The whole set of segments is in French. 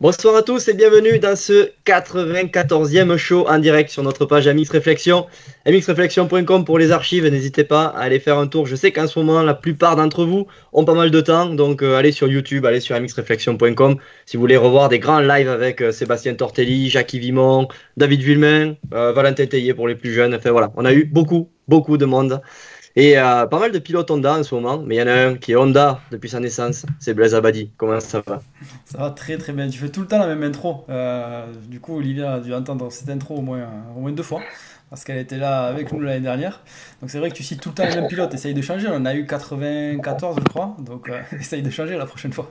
Bonsoir à tous et bienvenue dans ce 94e show en direct sur notre page MxReflexion, mxreflexion.com pour les archives. N'hésitez pas à aller faire un tour. Je sais qu'en ce moment, la plupart d'entre vous ont pas mal de temps, donc allez sur YouTube, allez sur mxreflexion.com si vous voulez revoir des grands lives avec Sébastien Tortelli, Jacky Vimond, David Villemin, Valentin Taillé pour les plus jeunes. Enfin voilà, on a eu beaucoup de monde. Et pas mal de pilotes Honda en ce moment, mais il y en a un qui est Honda depuis sa naissance, c'est Blaise Abadi. Comment ça va? Ça va très très bien, je fais tout le temps la même intro. Du coup, Olivia a dû entendre cette intro au moins deux fois, parce qu'elle était là avec nous l'année dernière. Donc c'est vrai que tu cites tout le temps les mêmes pilotes, essaye de changer, on en a eu 94 je crois, donc essaye de changer la prochaine fois.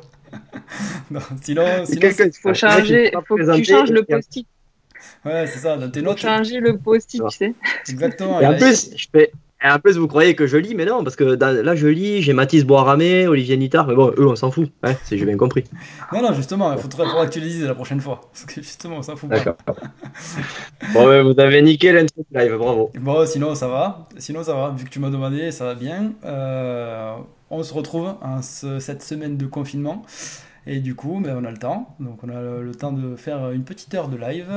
Non, sinon il faut que tu changes le post-it. Ouais, c'est ça, dans tes notes. Changer le post-it, tu sais. Exactement. Et en plus, vous croyez que je lis, mais non, parce que là, je lis, j'ai Mathis Boiramé, Olivier Littard, mais bon, eux, on s'en fout, hein, si j'ai bien compris. Non, justement, il faudra actualiser la prochaine fois, parce que justement, on s'en fout. D'accord. Bon, mais vous avez niqué l'intro live, bravo. Bon, sinon, ça va, vu que tu m'as demandé, ça va bien. On se retrouve en cette semaine de confinement. Et du coup, on a le temps. Donc, on a le temps de faire une petite heure de live,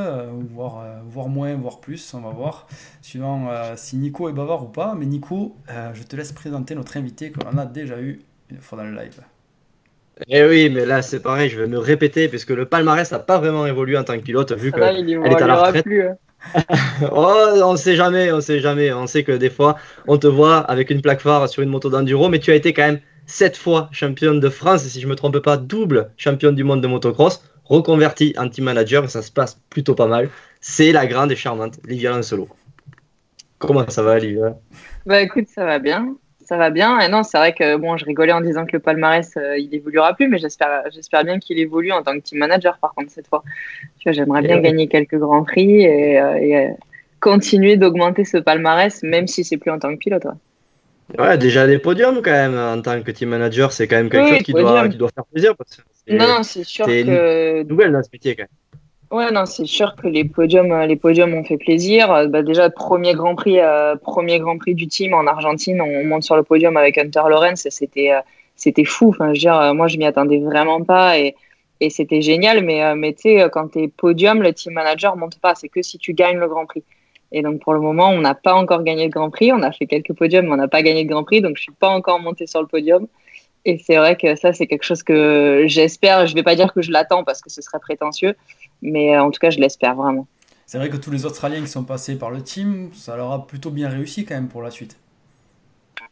voire moins, voire plus. On va voir, suivant si Nico est bavard ou pas. Mais Nico, je te laisse présenter notre invité qu'on a déjà eu une fois dans le live. Eh oui, mais là, c'est pareil, je vais me répéter, puisque le palmarès n'a pas vraiment évolué en tant que pilote, vu qu'elle est à la retraite. Plus, hein. Oh, on sait jamais. On sait que des fois, on te voit avec une plaque phare sur une moto d'enduro, mais tu as été quand même 7 fois championne de France, si je ne me trompe pas, double championne du monde de motocross, reconvertie en team manager, et ça se passe plutôt pas mal. C'est la grande et charmante Ligue solo. Comment ça va, Ligue? Bah écoute, ça va bien. Et non, c'est vrai que bon, je rigolais en disant que le palmarès, il évoluera plus, mais j'espère bien qu'il évolue en tant que team manager, par contre, cette fois. Tu vois, j'aimerais bien gagner quelques grands prix et continuer d'augmenter ce palmarès, même si c'est plus en tant que pilote, ouais. Ouais, déjà des podiums quand même, en tant que team manager, c'est quand même quelque chose qui doit faire plaisir. Parce que non, c'est sûr que... nouvelle dans ce métier quand même. Ouais, non, c'est sûr que les podiums ont fait plaisir. Bah, déjà, premier Grand Prix du team en Argentine, on monte sur le podium avec Hunter Lawrence, c'était fou. Enfin, je veux dire, moi, je m'y attendais vraiment pas et c'était génial, mais tu sais, quand t'es podium, le team manager monte pas, c'est que si tu gagnes le Grand Prix. Et donc, pour le moment, on n'a pas encore gagné de Grand Prix. On a fait quelques podiums, mais on n'a pas gagné de Grand Prix. Donc, je ne suis pas encore montée sur le podium. Et c'est vrai que ça, c'est quelque chose que j'espère. Je ne vais pas dire que je l'attends parce que ce serait prétentieux. Mais en tout cas, je l'espère vraiment. C'est vrai que tous les Australiens qui sont passés par le team, ça leur a plutôt bien réussi quand même pour la suite.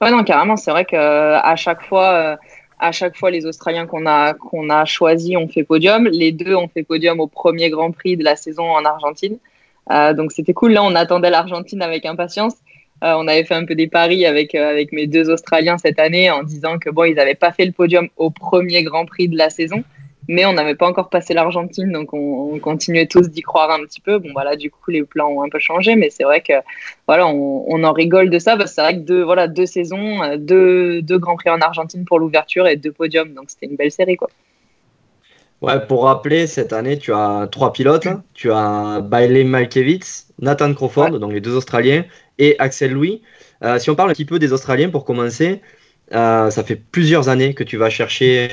Ouais, non, carrément. C'est vrai qu'à chaque fois... les Australiens qu'on a choisis ont fait podium. Les deux ont fait podium au premier Grand Prix de la saison en Argentine. Donc c'était cool, là on attendait l'Argentine avec impatience, on avait fait un peu des paris avec mes deux Australiens cette année en disant que bon, ils n'avaient pas fait le podium au premier Grand Prix de la saison, mais on n'avait pas encore passé l'Argentine, donc on continuait tous d'y croire un petit peu. Bon bah là du coup les plans ont un peu changé, mais c'est vrai que voilà, on en rigole de ça parce que c'est vrai que deux saisons, deux Grands Prix en Argentine pour l'ouverture et deux podiums, donc c'était une belle série quoi. Ouais, pour rappeler, cette année, tu as 3 pilotes. Tu as Bailey Malkiewicz, Nathan Crawford, donc les 2 Australiens, et Axel Louis. Si on parle un petit peu des Australiens pour commencer, ça fait plusieurs années que tu vas chercher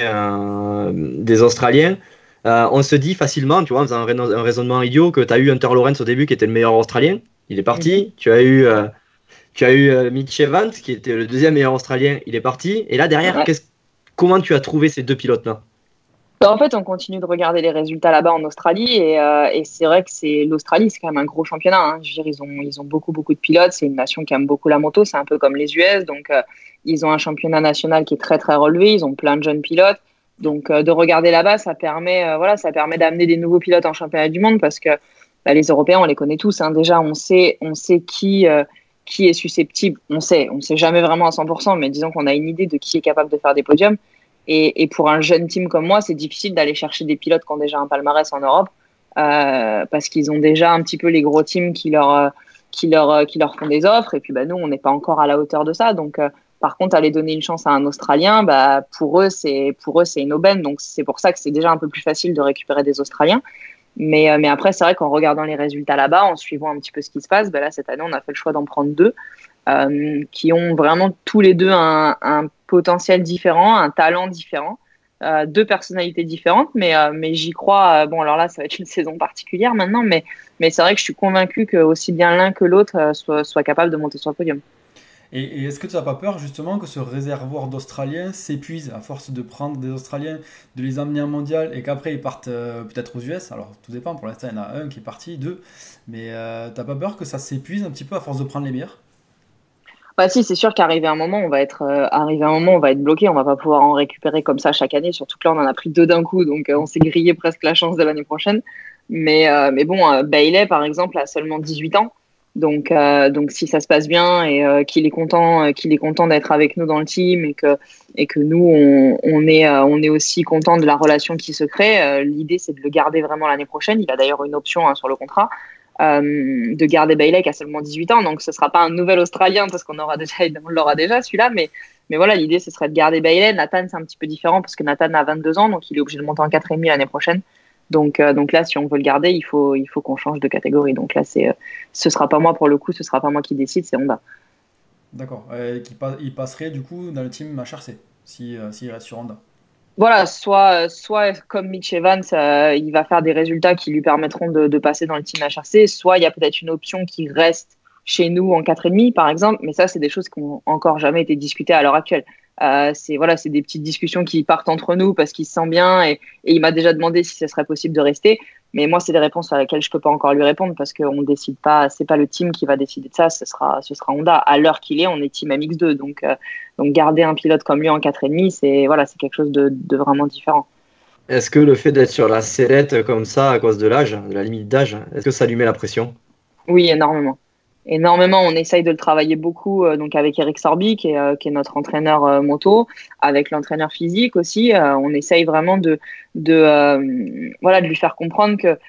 des Australiens. On se dit facilement, tu vois, en faisant un raisonnement idiot, que tu as eu Hunter Lawrence au début qui était le meilleur Australien. Il est parti. Tu as eu Mitch Evans qui était le deuxième meilleur Australien. Il est parti. Et là, derrière, comment tu as trouvé ces 2 pilotes-là ? En fait, on continue de regarder les résultats là-bas en Australie et c'est vrai que l'Australie, c'est quand même un gros championnat. Hein. Je veux dire, ils ont beaucoup de pilotes. C'est une nation qui aime beaucoup la moto. C'est un peu comme les US. Donc, ils ont un championnat national qui est très, très relevé. Ils ont plein de jeunes pilotes. Donc, de regarder là-bas, ça permet d'amener des nouveaux pilotes en championnat du monde parce que les Européens, on les connaît tous. Hein. Déjà, on sait qui est susceptible. On sait jamais vraiment à 100%, mais disons qu'on a une idée de qui est capable de faire des podiums. Et pour un jeune team comme moi, c'est difficile d'aller chercher des pilotes qui ont déjà un palmarès en Europe parce qu'ils ont déjà un petit peu les gros teams qui leur font des offres. Et puis, nous, on n'est pas encore à la hauteur de ça. Donc, par contre, aller donner une chance à un Australien, pour eux, c'est une aubaine. Donc, c'est pour ça que c'est déjà un peu plus facile de récupérer des Australiens. Mais après, c'est vrai qu'en regardant les résultats là-bas, en suivant un petit peu ce qui se passe, cette année, on a fait le choix d'en prendre 2 qui ont vraiment tous les 2 un potentiel différent, un talent différent. deux personnalités différentes, mais j'y crois. Bon, alors là, ça va être une saison particulière maintenant, mais c'est vrai que je suis convaincue que aussi bien l'un que l'autre soit capable de monter sur le podium. Et est-ce que tu n'as pas peur justement que ce réservoir d'Australiens s'épuise à force de prendre des Australiens, de les emmener en mondial et qu'après ils partent peut-être aux US? Alors tout dépend, pour l'instant il y en a un qui est parti, deux, mais tu n'as pas peur que ça s'épuise un petit peu à force de prendre les meilleurs? Bah si, c'est sûr qu'arrivé à un moment, on va être bloqué, on va pas pouvoir en récupérer comme ça chaque année. Surtout que là, on en a pris deux d'un coup, donc on s'est grillé presque la chance de l'année prochaine. Mais bon, Bailey par exemple a seulement 18 ans, donc si ça se passe bien et qu'il est content d'être avec nous dans le team et que nous on est aussi content de la relation qui se crée. L'idée c'est de le garder vraiment l'année prochaine. Il a d'ailleurs une option sur le contrat. De garder Bailey qui a seulement 18 ans, donc ce sera pas un nouvel Australien parce qu'on aura déjà, on l'aura déjà celui-là, mais voilà, l'idée ce serait de garder Bailey. Nathan c'est un petit peu différent parce que Nathan a 22 ans, donc il est obligé de monter en 4,5 l'année prochaine, donc là si on veut le garder il faut qu'on change de catégorie, donc là ce sera pas moi pour le coup, ce sera pas moi qui décide, c'est Honda. D'accord, il passerait du coup dans le team HRC s'il reste sur Honda. Voilà, soit comme Mitch Evans, il va faire des résultats qui lui permettront de passer dans le team HRC, soit il y a peut-être une option qui reste chez nous en 4,5 par exemple, mais ça, c'est des choses qui n'ont encore jamais été discutées à l'heure actuelle. C'est des petites discussions qui partent entre nous parce qu'il se sent bien et il m'a déjà demandé si ce serait possible de rester, mais moi, c'est des réponses à lesquelles je ne peux pas encore lui répondre parce qu'on ne décide pas, ce n'est pas le team qui va décider de ça, ce sera Honda. À l'heure qu'il est, on est team MX2, donc garder un pilote comme lui en 4,5, c'est quelque chose de vraiment différent. Est-ce que le fait d'être sur la sellette comme ça à cause de l'âge, de la limite d'âge, est-ce que ça lui met la pression? Oui, énormément. Énormément, on essaye de le travailler beaucoup donc avec Eric Sorby qui est notre entraîneur moto, avec l'entraîneur physique aussi. On essaye vraiment de lui faire comprendre que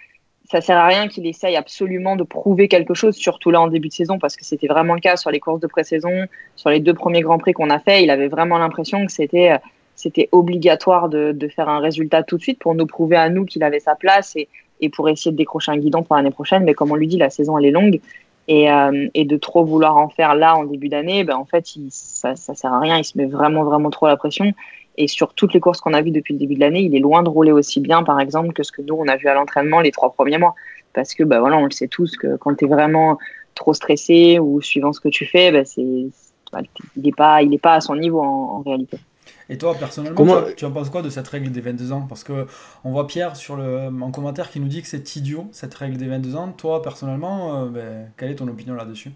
ça sert à rien qu'il essaye absolument de prouver quelque chose, surtout là en début de saison, parce que c'était vraiment le cas sur les courses de pré-saison, sur les deux premiers Grands Prix qu'on a fait. Il avait vraiment l'impression que c'était obligatoire de faire un résultat tout de suite pour nous prouver à nous qu'il avait sa place et pour essayer de décrocher un guidon pour l'année prochaine. Mais comme on lui dit, la saison elle est longue. Et de trop vouloir en faire là en début d'année, en fait, ça sert à rien. Il se met vraiment, vraiment trop la pression. Et sur toutes les courses qu'on a vues depuis le début de l'année, il est loin de rouler aussi bien, par exemple, que ce que nous, on a vu à l'entraînement les 3 premiers mois. Parce que, on le sait tous, que quand tu es vraiment trop stressé ou suivant ce que tu fais, il n'est pas à son niveau en réalité. Et toi, personnellement, tu en penses quoi de cette règle des 22 ans? Parce qu'on voit Pierre en commentaire qui nous dit que c'est idiot, cette règle des 22 ans. Toi, personnellement, quelle est ton opinion là-dessus?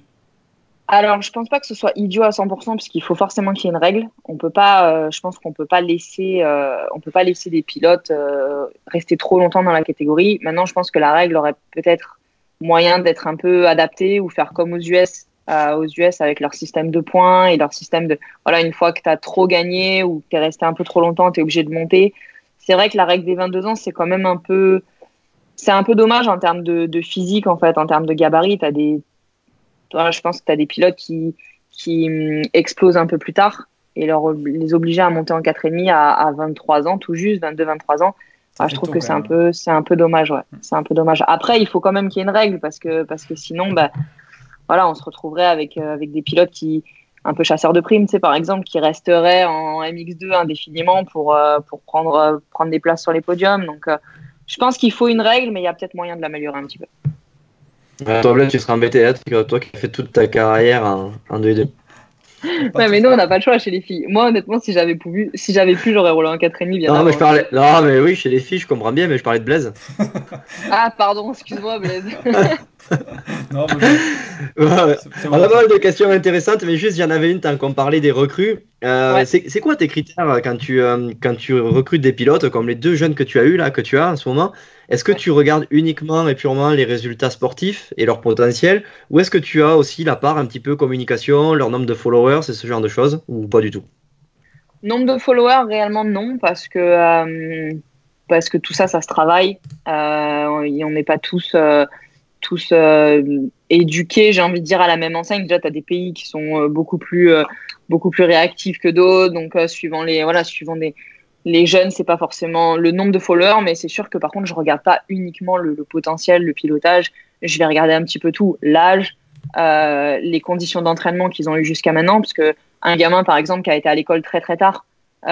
Alors, je ne pense pas que ce soit idiot à 100%, puisqu'il faut forcément qu'il y ait une règle. Je pense qu'on ne peut pas laisser des pilotes rester trop longtemps dans la catégorie. Maintenant, je pense que la règle aurait peut-être moyen d'être un peu adaptée ou faire comme aux US. Avec leur système de points et leur système de... Voilà, une fois que tu as trop gagné ou que tu es resté un peu trop longtemps, tu es obligé de monter. C'est vrai que la règle des 22 ans, c'est quand même un peu... C'est un peu dommage en termes de physique, en fait, en termes de gabarit. Je pense que tu as des pilotes qui explosent un peu plus tard et les obliger à monter en 4,5 à 23 ans, tout juste, 22-23 ans. Je trouve que c'est un peu dommage, ouais. C'est un peu dommage. Après, il faut quand même qu'il y ait une règle parce que sinon... Voilà, on se retrouverait avec des pilotes qui, un peu chasseurs de primes, par exemple, qui resteraient en MX2 indéfiniment pour prendre des places sur les podiums. Donc, je pense qu'il faut une règle, mais il y a peut-être moyen de l'améliorer un petit peu. Toi, Blaise, tu seras embêté là, toi qui as fait toute ta carrière en 2-2. Ouais, mais nous, on n'a pas le choix chez les filles. Moi, honnêtement, si j'avais pu, j'aurais roulé en 4,5 bien avant. Non, mais oui, chez les filles, je comprends bien, mais je parlais de Blaise. Ah, pardon, excuse-moi, Blaise. Non, mais... ouais. On a pas mal de questions intéressantes, mais juste il y en avait une tant qu'on parlait des recrues. Ouais. C'est quoi tes critères quand tu recrutes des pilotes comme les deux jeunes que tu as eu là, que tu as en ce moment? Est-ce que tu regardes uniquement et purement les résultats sportifs et leur potentiel, ou est-ce que tu as aussi la part un petit peu communication, leur nombre de followers et ce genre de choses, ou pas du tout? Nombre de followers réellement non, parce que tout ça se travaille. On n'est pas tous éduqués, j'ai envie de dire, à la même enseigne. Déjà, tu as des pays qui sont beaucoup plus réactifs que d'autres, donc suivant les jeunes, c'est pas forcément le nombre de followers, mais c'est sûr que par contre, je regarde pas uniquement le potentiel, le pilotage, je vais regarder un petit peu tout, l'âge, les conditions d'entraînement qu'ils ont eu jusqu'à maintenant, parce que un gamin par exemple qui a été à l'école très très tard, qui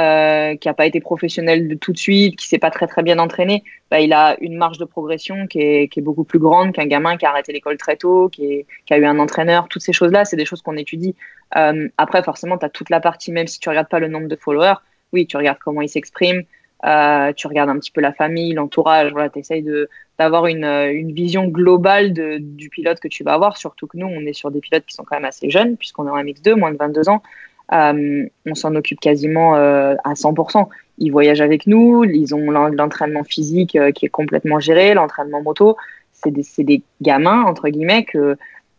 n'a pas été professionnel de tout de suite, qui ne s'est pas très bien entraîné, bah, il a une marge de progression qui est beaucoup plus grande qu'un gamin qui a arrêté l'école très tôt, qui a eu un entraîneur. Toutes ces choses-là, c'est des choses qu'on étudie. Après, forcément, tu as toute la partie, même si tu ne regardes pas le nombre de followers, oui, tu regardes comment il s'exprime, tu regardes un petit peu la famille, l'entourage, voilà, tu essayes d'avoir une vision globale du pilote que tu vas avoir, surtout que nous, on est sur des pilotes qui sont quand même assez jeunes, puisqu'on est en MX2, moins de 22 ans. On s'en occupe quasiment à 100%. Ils voyagent avec nous, ils ont l'entraînement physique qui est complètement géré, l'entraînement moto. C'est des gamins, entre guillemets,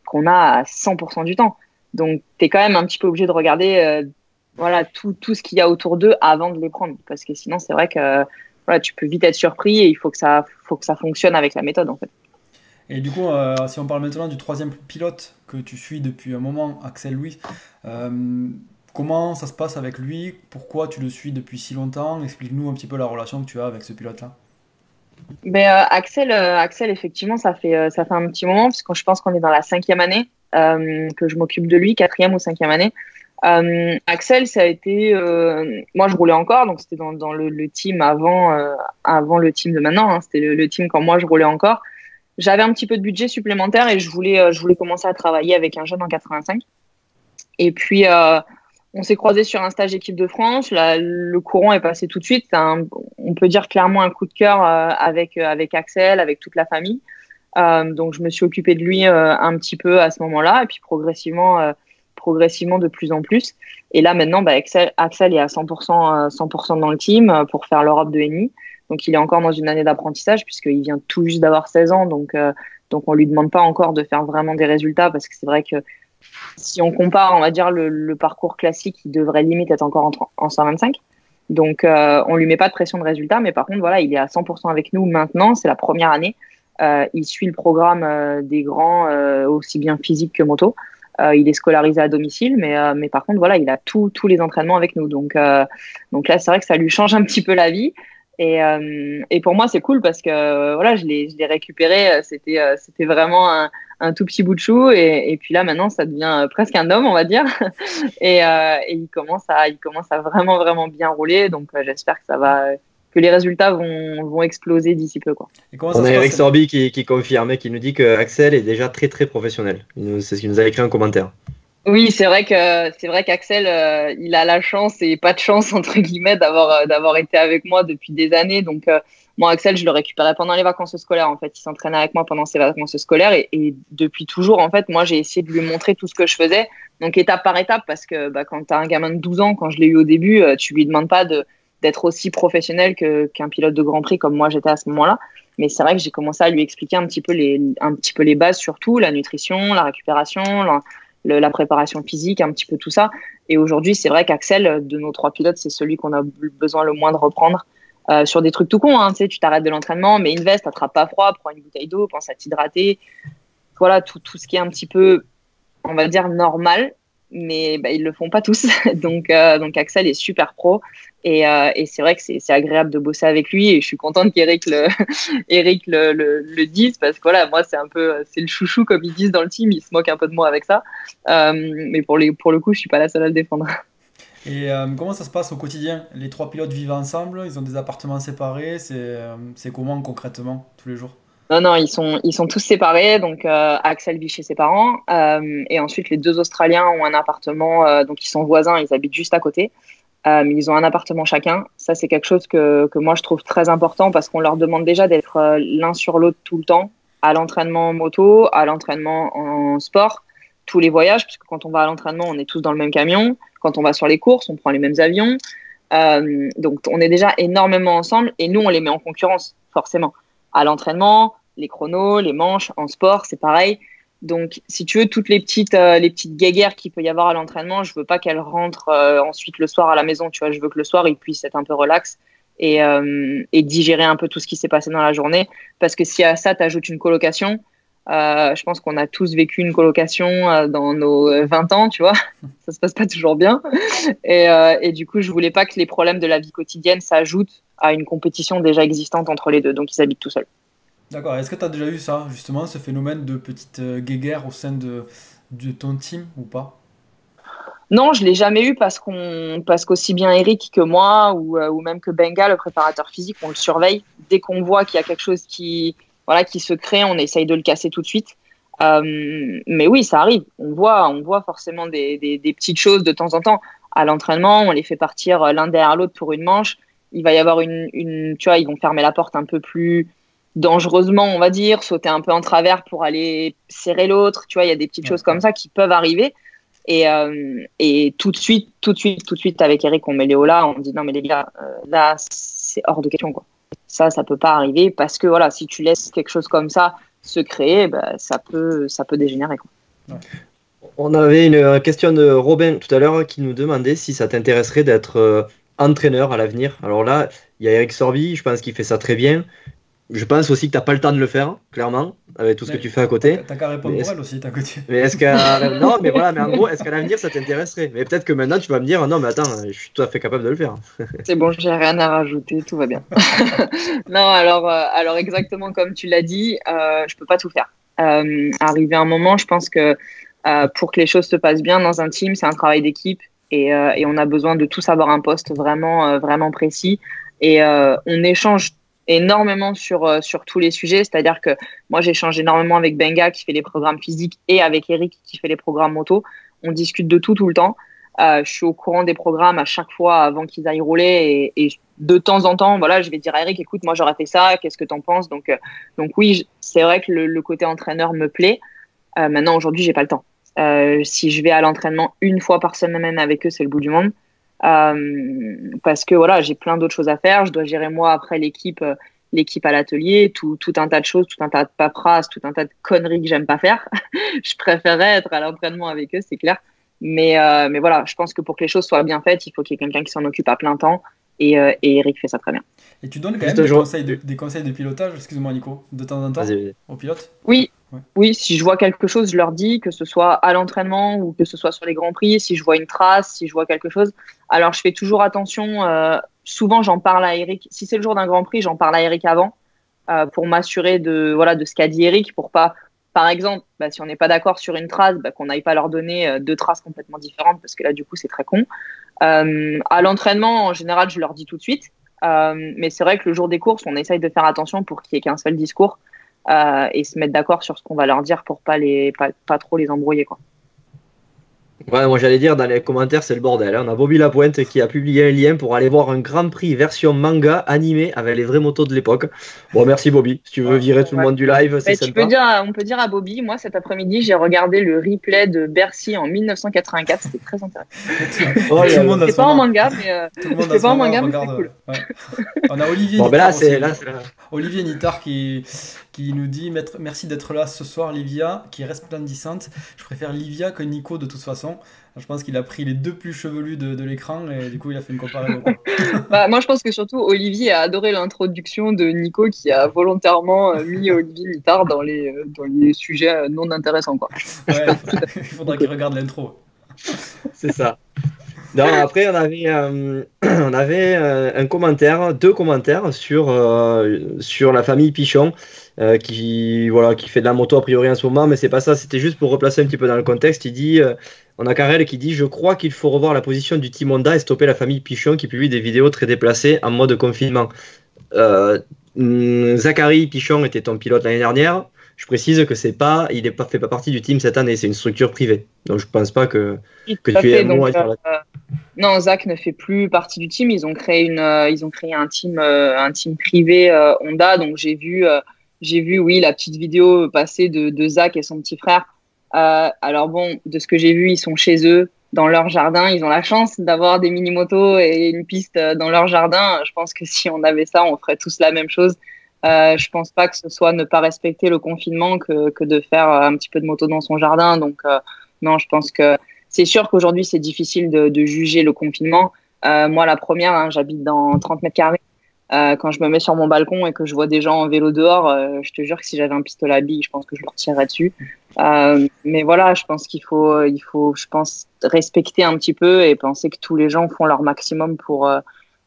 qu'on a à 100% du temps. Donc, tu es quand même un petit peu obligé de regarder voilà, tout ce qu'il y a autour d'eux avant de les prendre. Parce que sinon, c'est vrai que voilà, tu peux vite être surpris et il faut que ça fonctionne avec la méthode, en fait. Et du coup, si on parle maintenant du troisième pilote que tu suis depuis un moment, Axel Louis, comment ça se passe avec lui? Pourquoi tu le suis depuis si longtemps? Explique-nous un petit peu la relation que tu as avec ce pilote-là. Axel, effectivement, ça fait un petit moment, parce que je pense qu'on est dans la 5e année que je m'occupe de lui, 4e ou 5e année. Axel, ça a été... moi, je roulais encore, donc c'était dans le team avant le team de maintenant. Hein, c'était le team quand moi, je roulais encore. J'avais un petit peu de budget supplémentaire et je voulais commencer à travailler avec un jeune en 85. Et puis... on s'est croisés sur un stage équipe de France. Là, le courant est passé tout de suite. On peut dire clairement un coup de cœur avec Axel, avec toute la famille. Donc, je me suis occupée de lui un petit peu à ce moment-là. Et puis, progressivement de plus en plus. Et là, maintenant, bah, Axel est à 100% dans le team pour faire l'Europe de Henny. Donc, il est encore dans une année d'apprentissage puisqu'il vient tout juste d'avoir 16 ans. Donc on ne lui demande pas encore de faire vraiment des résultats parce que c'est vrai que si on compare, on va dire, le parcours classique, il devrait limite être encore en 125. Donc, on ne lui met pas de pression de résultat. Mais par contre, voilà, il est à 100% avec nous maintenant. C'est la première année. Il suit le programme des grands, aussi bien physique que moto. Il est scolarisé à domicile. Mais par contre, voilà, il a tous les entraînements avec nous. Donc là, c'est vrai que ça lui change un petit peu la vie. Et pour moi, c'est cool parce que voilà, je l'ai récupéré. C'était vraiment un tout petit bout de chou et puis là maintenant ça devient presque un homme, on va dire, et il commence à vraiment bien rouler, donc j'espère que les résultats vont exploser d'ici peu, quoi. Et on a Eric Sorby qui confirme et qui nous dit que Axel est déjà très très professionnel. C'est ce qu'il nous a écrit en commentaire. Oui, c'est vrai qu'Axel, il a la chance et pas de chance entre guillemets d'avoir été avec moi depuis des années. Donc moi, Axel, je le récupérais pendant les vacances scolaires. En fait, il s'entraînait avec moi pendant ses vacances scolaires et depuis toujours, en fait, moi, j'ai essayé de lui montrer tout ce que je faisais. Donc étape par étape, parce que bah, quand tu as un gamin de 12 ans, quand je l'ai eu au début, tu lui demandes pas d'être aussi professionnel qu'un pilote de Grand Prix comme moi j'étais à ce moment-là. Mais c'est vrai que j'ai commencé à lui expliquer un petit peu les bases, surtout la nutrition, la récupération, la préparation physique, un petit peu tout ça. Et aujourd'hui, c'est vrai qu'Axel, de nos trois pilotes, c'est celui qu'on a besoin le moins de reprendre sur des trucs tout cons. Hein, tu t'arrêtes de l'entraînement, mais investe, attrape pas froid, prends une bouteille d'eau, pense à t'hydrater. Voilà, tout ce qui est un petit peu, on va dire, normal, mais bah, ils le font pas tous. donc Axel est super pro. Et c'est vrai que c'est agréable de bosser avec lui et je suis contente qu'Eric le dise parce que voilà, moi c'est le chouchou comme ils disent dans le team, ils se moquent un peu de moi avec ça, mais pour le coup je suis pas la seule à le défendre. Et comment ça se passe au quotidien? Les trois pilotes vivent ensemble, ils ont des appartements séparés, c'est comment concrètement tous les jours? Non, ils sont tous séparés, donc Axel vit chez ses parents et ensuite les deux Australiens ont un appartement, donc ils sont voisins, ils habitent juste à côté. Ils ont un appartement chacun. Ça, c'est quelque chose que moi, je trouve très important parce qu'on leur demande déjà d'être l'un sur l'autre tout le temps, à l'entraînement en moto, à l'entraînement en sport, tous les voyages, parce que quand on va à l'entraînement, on est tous dans le même camion. Quand on va sur les courses, on prend les mêmes avions. Donc, on est déjà énormément ensemble et nous, on les met en concurrence, forcément. À l'entraînement, les chronos, les manches, en sport, c'est pareil. Donc, si tu veux, toutes les petites guéguerres qu'il peut y avoir à l'entraînement, je veux pas qu'elles rentrent ensuite le soir à la maison. Tu vois, je veux que le soir, ils puissent être un peu relax et digérer un peu tout ce qui s'est passé dans la journée. Parce que si à ça, tu ajoutes une colocation, je pense qu'on a tous vécu une colocation dans nos 20 ans, tu vois. Ça se passe pas toujours bien. Et du coup, je voulais pas que les problèmes de la vie quotidienne s'ajoutent à une compétition déjà existante entre les deux. Donc, ils habitent tout seuls. D'accord, est-ce que tu as déjà eu ça, justement, ce phénomène de petite guéguerre au sein de ton team ou pas? Non, je l'ai jamais eu parce qu'aussi bien Eric que moi ou même que Benga, le préparateur physique, on le surveille. Dès qu'on voit qu'il y a quelque chose qui se crée, on essaye de le casser tout de suite. Mais oui, ça arrive. On voit forcément des petites choses de temps en temps. À l'entraînement, on les fait partir l'un derrière l'autre pour une manche. Il va y avoir ils vont fermer la porte un peu plus dangereusement, on va dire, sauter un peu en travers pour aller serrer l'autre. Tu vois, il y a des petites choses comme ça qui peuvent arriver. Et tout de suite, avec Eric, on met Léo là, on dit non mais les gars, là c'est hors de question quoi. Ça peut pas arriver parce que voilà, si tu laisses quelque chose comme ça se créer, bah, ça peut dégénérer quoi. Ouais. On avait une question de Robin tout à l'heure qui nous demandait si ça t'intéresserait d'être entraîneur à l'avenir. Alors là, il y a Eric Sorby, je pense qu'il fait ça très bien. Je pense aussi que tu n'as pas le temps de le faire, clairement, avec tout ce que tu fais à côté. Tu n'as qu'à répondre pour elle aussi, t'as côté. Mais est-ce qu'à... Non, mais voilà, mais en gros, est-ce qu'à l'avenir, ça t'intéresserait? Mais peut-être que maintenant, tu vas me dire, non, mais attends, je suis tout à fait capable de le faire. C'est bon, j'ai rien à rajouter, tout va bien. Non, alors exactement comme tu l'as dit, je ne peux pas tout faire. Arrivé à un moment, je pense que pour que les choses se passent bien dans un team, c'est un travail d'équipe et on a besoin de tous avoir un poste vraiment précis. Et on échange énormément sur tous les sujets, c'est-à-dire que moi j'échange énormément avec Benga qui fait les programmes physiques et avec Eric qui fait les programmes moto. On discute de tout le temps. Je suis au courant des programmes à chaque fois avant qu'ils aillent rouler et de temps en temps, voilà, je vais dire à Eric, écoute, moi j'aurais fait ça, qu'est-ce que t'en penses? Donc oui, c'est vrai que le côté entraîneur me plaît. Maintenant aujourd'hui, j'ai pas le temps. Si je vais à l'entraînement une fois par semaine avec eux, c'est le bout du monde. Parce que voilà, j'ai plein d'autres choses à faire. Je dois gérer moi après l'équipe à l'atelier, tout un tas de choses, tout un tas de paperasses, tout un tas de conneries que j'aime pas faire. Je préférerais être à l'entraînement avec eux, c'est clair. Mais voilà, je pense que pour que les choses soient bien faites, il faut qu'il y ait quelqu'un qui s'en occupe à plein temps. Et Eric fait ça très bien. Et tu donnes quand même des conseils de pilotage, excuse-moi Nico, de temps en temps aux pilotes? Oui. Ouais. Oui, si je vois quelque chose, je leur dis, que ce soit à l'entraînement ou que ce soit sur les Grands Prix, si je vois une trace, si je vois quelque chose. Alors, je fais toujours attention. Souvent, j'en parle à Eric. Si c'est le jour d'un Grand Prix, j'en parle à Eric avant pour m'assurer de ce qu'a dit Eric, pour pas, par exemple, si on n'est pas d'accord sur une trace, qu'on n'aille pas leur donner deux traces complètement différentes parce que là, du coup, c'est très con. À l'entraînement, en général, je leur dis tout de suite. Mais c'est vrai que le jour des courses, on essaye de faire attention pour qu'il n'y ait qu'un seul discours. Et se mettre d'accord sur ce qu'on va leur dire pour pas trop les embrouiller quoi. Ouais, moi j'allais dire dans les commentaires c'est le bordel hein. On a Bobby Lapointe qui a publié un lien pour aller voir un Grand Prix version manga animé avec les vraies motos de l'époque. Bon merci Bobby, si tu veux virer tout le monde du live c'est sympa. On peut dire à Bobby, moi cet après-midi j'ai regardé le replay de Bercy en 1984, c'était très intéressant. C'était pas en manga mais c'était cool. On a Olivier Olivier Littard qui nous dit « Merci d'être là ce soir, Livia, qui est resplendissante. Je préfère Livia que Nico de toute façon. » Je pense qu'il a pris les deux plus chevelus de l'écran et du coup, il a fait une comparaison. Moi, je pense que surtout, Olivier a adoré l'introduction de Nico qui a volontairement mis Olivier Littard dans les sujets non intéressants. Quoi. Ouais, il faudra qu'il regarde l'intro. C'est ça. Non, après, on avait un commentaire, deux commentaires sur la famille Pichon qui fait de la moto a priori en ce moment, mais c'est pas ça, c'était juste pour replacer un petit peu dans le contexte. Il dit, on a Karel qui dit « Je crois qu'il faut revoir la position du Team Honda et stopper la famille Pichon qui publie des vidéos très déplacées en mode confinement. Zachary Pichon était ton pilote l'année dernière. Je précise que il ne fait pas partie du team cette année, c'est une structure privée. Donc je ne pense pas que tu aies un mot à dire là-dessus. Non, Zach ne fait plus partie du team. Ils ont créé un team privé Honda. Donc j'ai vu oui, la petite vidéo passer de Zach et son petit frère. Alors bon, de ce que j'ai vu, ils sont chez eux, dans leur jardin. Ils ont la chance d'avoir des mini-motos et une piste dans leur jardin. Je pense que si on avait ça, on ferait tous la même chose. Je pense pas que ce soit ne pas respecter le confinement que de faire un petit peu de moto dans son jardin. Donc non, je pense que c'est sûr qu'aujourd'hui c'est difficile de juger le confinement. Moi la première, j'habite dans 30 mètres carrés. Quand je me mets sur mon balcon et que je vois des gens en vélo dehors, je te jure que si j'avais un pistolet à billes, je pense que je leur tirerais dessus. Mais voilà, je pense qu'il faut, je pense respecter un petit peu et penser que tous les gens font leur maximum pour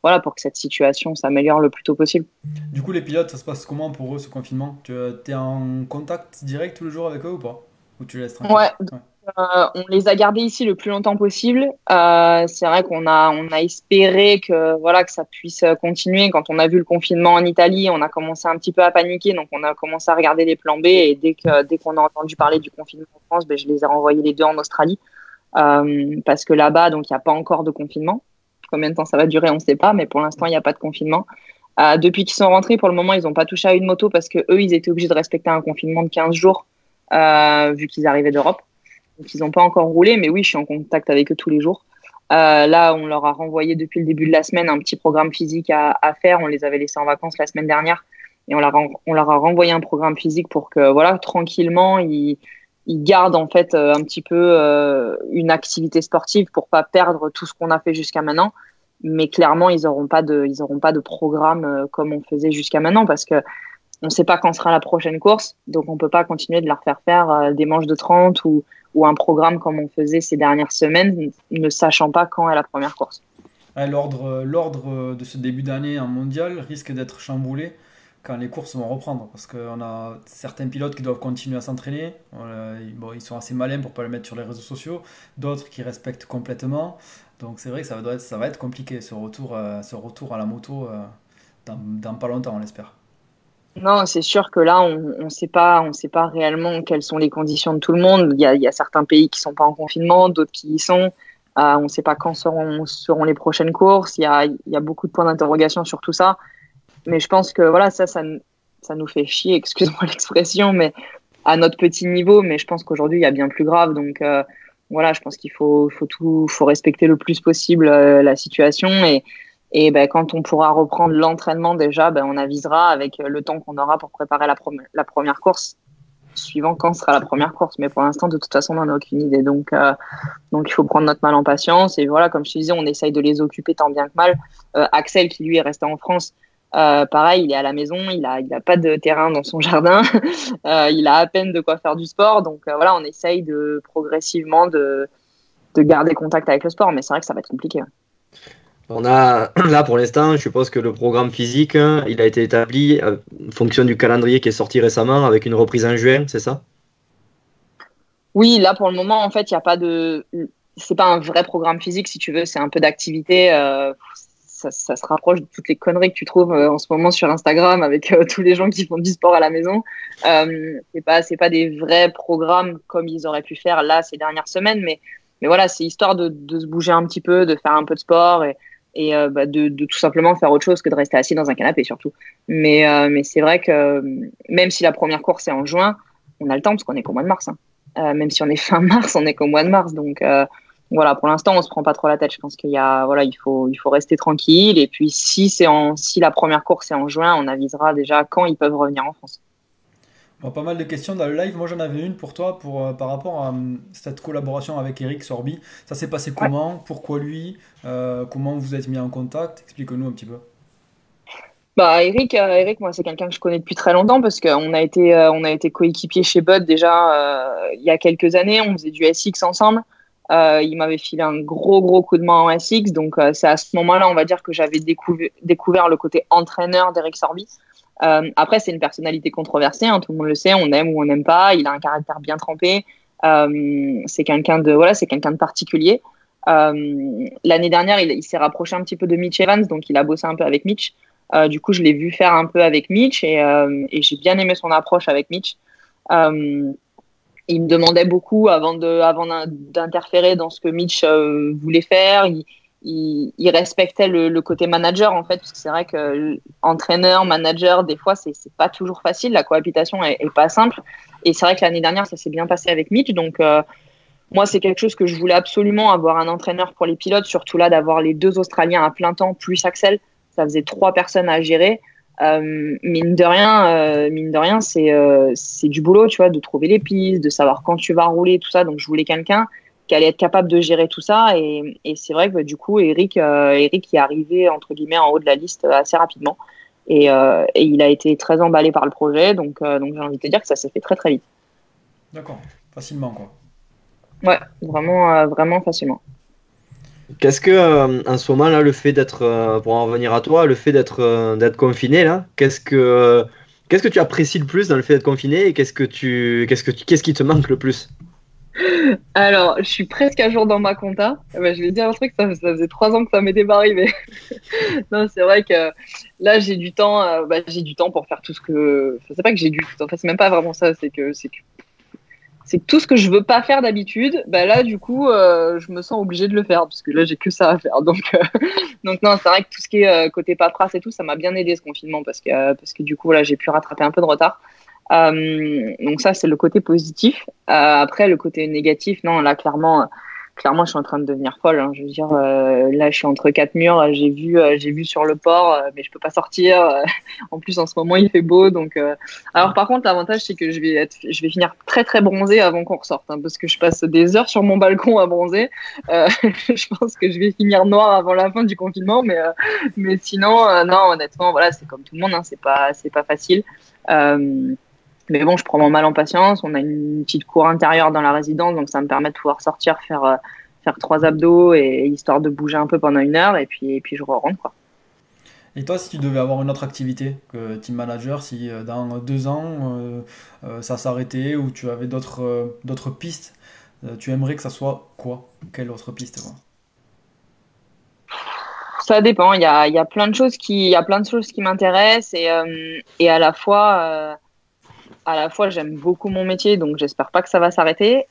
que cette situation s'améliore le plus tôt possible. Du coup, les pilotes, ça se passe comment pour eux, ce confinement ? Tu es en contact direct tous les jours avec eux ou pas ? Ou tu les laisses tranquille ? Ouais. on les a gardés ici le plus longtemps possible. C'est vrai qu'on a espéré que, voilà, que ça puisse continuer. Quand on a vu le confinement en Italie, on a commencé un petit peu à paniquer. Donc, on a commencé à regarder les plans B. Et dès qu'on a entendu parler du confinement en France, ben, je les ai renvoyés les deux en Australie. Parce que là-bas, donc, il n'y a pas encore de confinement. Combien de temps ça va durer, on ne sait pas. Mais pour l'instant, il n'y a pas de confinement. Depuis qu'ils sont rentrés, pour le moment, ils n'ont pas touché à une moto parce qu'eux, ils étaient obligés de respecter un confinement de 15 jours vu qu'ils arrivaient d'Europe. Donc, ils n'ont pas encore roulé, mais oui, je suis en contact avec eux tous les jours. Là, on leur a renvoyé depuis le début de la semaine un petit programme physique à faire. On les avait laissés en vacances la semaine dernière et on leur a renvoyé un programme physique pour que, voilà, tranquillement, ils gardent en fait un petit peu une activité sportive pour ne pas perdre tout ce qu'on a fait jusqu'à maintenant. Mais clairement, ils n'auront pas de programme comme on faisait jusqu'à maintenant parce que on ne sait pas quand sera la prochaine course, donc on ne peut pas continuer de leur faire faire des manches de 30 ou un programme comme on faisait ces dernières semaines, ne sachant pas quand est la première course. Ouais, l'ordre de ce début d'année en mondial risque d'être chamboulé quand les courses vont reprendre, parce qu'on a certains pilotes qui doivent continuer à s'entraîner, bon, ils sont assez malins pour ne pas le mettre sur les réseaux sociaux, d'autres qui respectent complètement, donc c'est vrai que ça va être compliqué ce retour à la moto dans pas longtemps, on l'espère. Non, c'est sûr que là, on sait pas réellement quelles sont les conditions de tout le monde. Il y a certains pays qui sont pas en confinement, d'autres qui y sont. On sait pas quand seront les prochaines courses. Il y a beaucoup de points d'interrogation sur tout ça. Mais je pense que voilà, ça nous fait chier, excuse-moi l'expression, mais à notre petit niveau. Mais je pense qu'aujourd'hui, il y a bien plus grave. Donc voilà, je pense qu'il faut respecter le plus possible la situation et. Et ben, quand on pourra reprendre l'entraînement déjà, ben, on avisera avec le temps qu'on aura pour préparer la première course, suivant quand sera la première course. Mais pour l'instant, de toute façon, on n'en a aucune idée. Donc, il faut prendre notre mal en patience. Et voilà, comme je te disais, on essaye de les occuper tant bien que mal. Axel, qui lui est resté en France, pareil, il est à la maison. Il a pas de terrain dans son jardin. Il a à peine de quoi faire du sport. Donc, voilà, on essaye progressivement de garder contact avec le sport. Mais c'est vrai que ça va être compliqué. Ouais. On a là pour l'instant, je suppose que le programme physique, il a été établi en fonction du calendrier qui est sorti récemment avec une reprise en juin, c'est ça? Oui, là pour le moment, en fait, il n'y a pas de. C'est pas un vrai programme physique, si tu veux, c'est un peu d'activité. Ça se rapproche de toutes les conneries que tu trouves en ce moment sur Instagram avec tous les gens qui font du sport à la maison. C'est pas des vrais programmes comme ils auraient pu faire là ces dernières semaines, mais voilà, c'est histoire de se bouger un petit peu, de faire un peu de sport et de tout simplement faire autre chose que de rester assis dans un canapé surtout. Mais c'est vrai que même si la première course est en juin, on a le temps parce qu'on n'est qu'au mois de mars. Hein. Même si on est fin mars, on n'est qu'au mois de mars. Donc voilà, pour l'instant, on ne se prend pas trop la tête. Je pense qu'il faut rester tranquille. Et puis si la première course est en juin, on avisera déjà quand ils peuvent revenir en France. Bon, pas mal de questions dans le live. Moi, j'en avais une pour toi par rapport à cette collaboration avec Eric Sorby. Ça s'est passé comment? Pourquoi lui? Comment vous êtes mis en contact? Explique-nous un petit peu. Bah, Eric, moi, c'est quelqu'un que je connais depuis très longtemps parce qu'on a été coéquipiers chez Bud déjà il y a quelques années. On faisait du SX ensemble. Il m'avait filé un gros coup de main en SX. Donc, c'est à ce moment-là, on va dire, que j'avais découvert le côté entraîneur d'Eric Sorby. Après, c'est une personnalité controversée, hein, tout le monde le sait, on aime ou on n'aime pas, il a un caractère bien trempé, c'est quelqu'un de particulier. L'année dernière, il s'est rapproché un petit peu de Mitch Evans, donc il a bossé un peu avec Mitch. Du coup, je l'ai vu faire un peu avec Mitch et j'ai bien aimé son approche avec Mitch. Il me demandait beaucoup avant d'interférer dans ce que Mitch voulait faire. Il respectait le côté manager en fait, parce que c'est vrai que entraîneur, manager, des fois c'est pas toujours facile, la cohabitation est pas simple, et c'est vrai que l'année dernière ça s'est bien passé avec Mitch, donc moi c'est quelque chose que je voulais absolument, avoir un entraîneur pour les pilotes, surtout là d'avoir les deux Australiens à plein temps plus Axel, ça faisait 3 personnes à gérer, mine de rien c'est du boulot, tu vois, de trouver les pistes, de savoir quand tu vas rouler, tout ça, donc je voulais quelqu'un qui allait être capable de gérer tout ça et c'est vrai que du coup Eric est arrivé entre guillemets en haut de la liste assez rapidement et il a été très emballé par le projet donc j'ai envie de te dire que ça s'est fait très vite. D'accord, facilement quoi. Ouais, vraiment facilement. Qu'est-ce que en ce moment là, le fait d'être pour en revenir à toi, le fait d'être confiné là, qu'est-ce que tu apprécies le plus dans le fait d'être confiné et qu'est-ce qui te manque le plus? Alors, je suis presque à jour dans ma compta. Ben, je vais dire un truc, ça faisait 3 ans que ça m'était pas arrivé. Non, c'est vrai que là, j'ai du temps. J'ai du temps pour faire tout ce que. Enfin, c'est pas que j'ai du temps. Enfin, c'est même pas vraiment ça. C'est que tout ce que je veux pas faire d'habitude. Ben là, du coup, je me sens obligée de le faire parce que là, j'ai que ça à faire. Donc non, c'est vrai que tout ce qui est côté paperasse et tout, ça m'a bien aidé ce confinement parce que du coup, là, j'ai pu rattraper un peu de retard. Donc ça c'est le côté positif. Après le côté négatif, non là clairement je suis en train de devenir folle. Hein. Je veux dire là je suis entre 4 murs. J'ai vu sur le port, mais je peux pas sortir. En plus en ce moment il fait beau donc. Alors par contre l'avantage c'est que je vais finir très très bronzée avant qu'on ressorte hein, parce que je passe des heures sur mon balcon à bronzer. Je pense que je vais finir noire avant la fin du confinement, mais sinon non honnêtement voilà c'est comme tout le monde hein, c'est pas facile. Mais bon, je prends mon mal en patience. On a une petite cour intérieure dans la résidence, donc ça me permet de pouvoir sortir, faire 3 abdos, et histoire de bouger un peu pendant 1 heure, et puis je rentre quoi. Et toi, si tu devais avoir une autre activité que team manager, si dans 2 ans ça s'arrêtait ou tu avais d'autres pistes, tu aimerais que ça soit quoi? Quelle autre piste quoi? Ça dépend. Il y a plein de choses qui m'intéressent et à la fois j'aime beaucoup mon métier donc j'espère pas que ça va s'arrêter.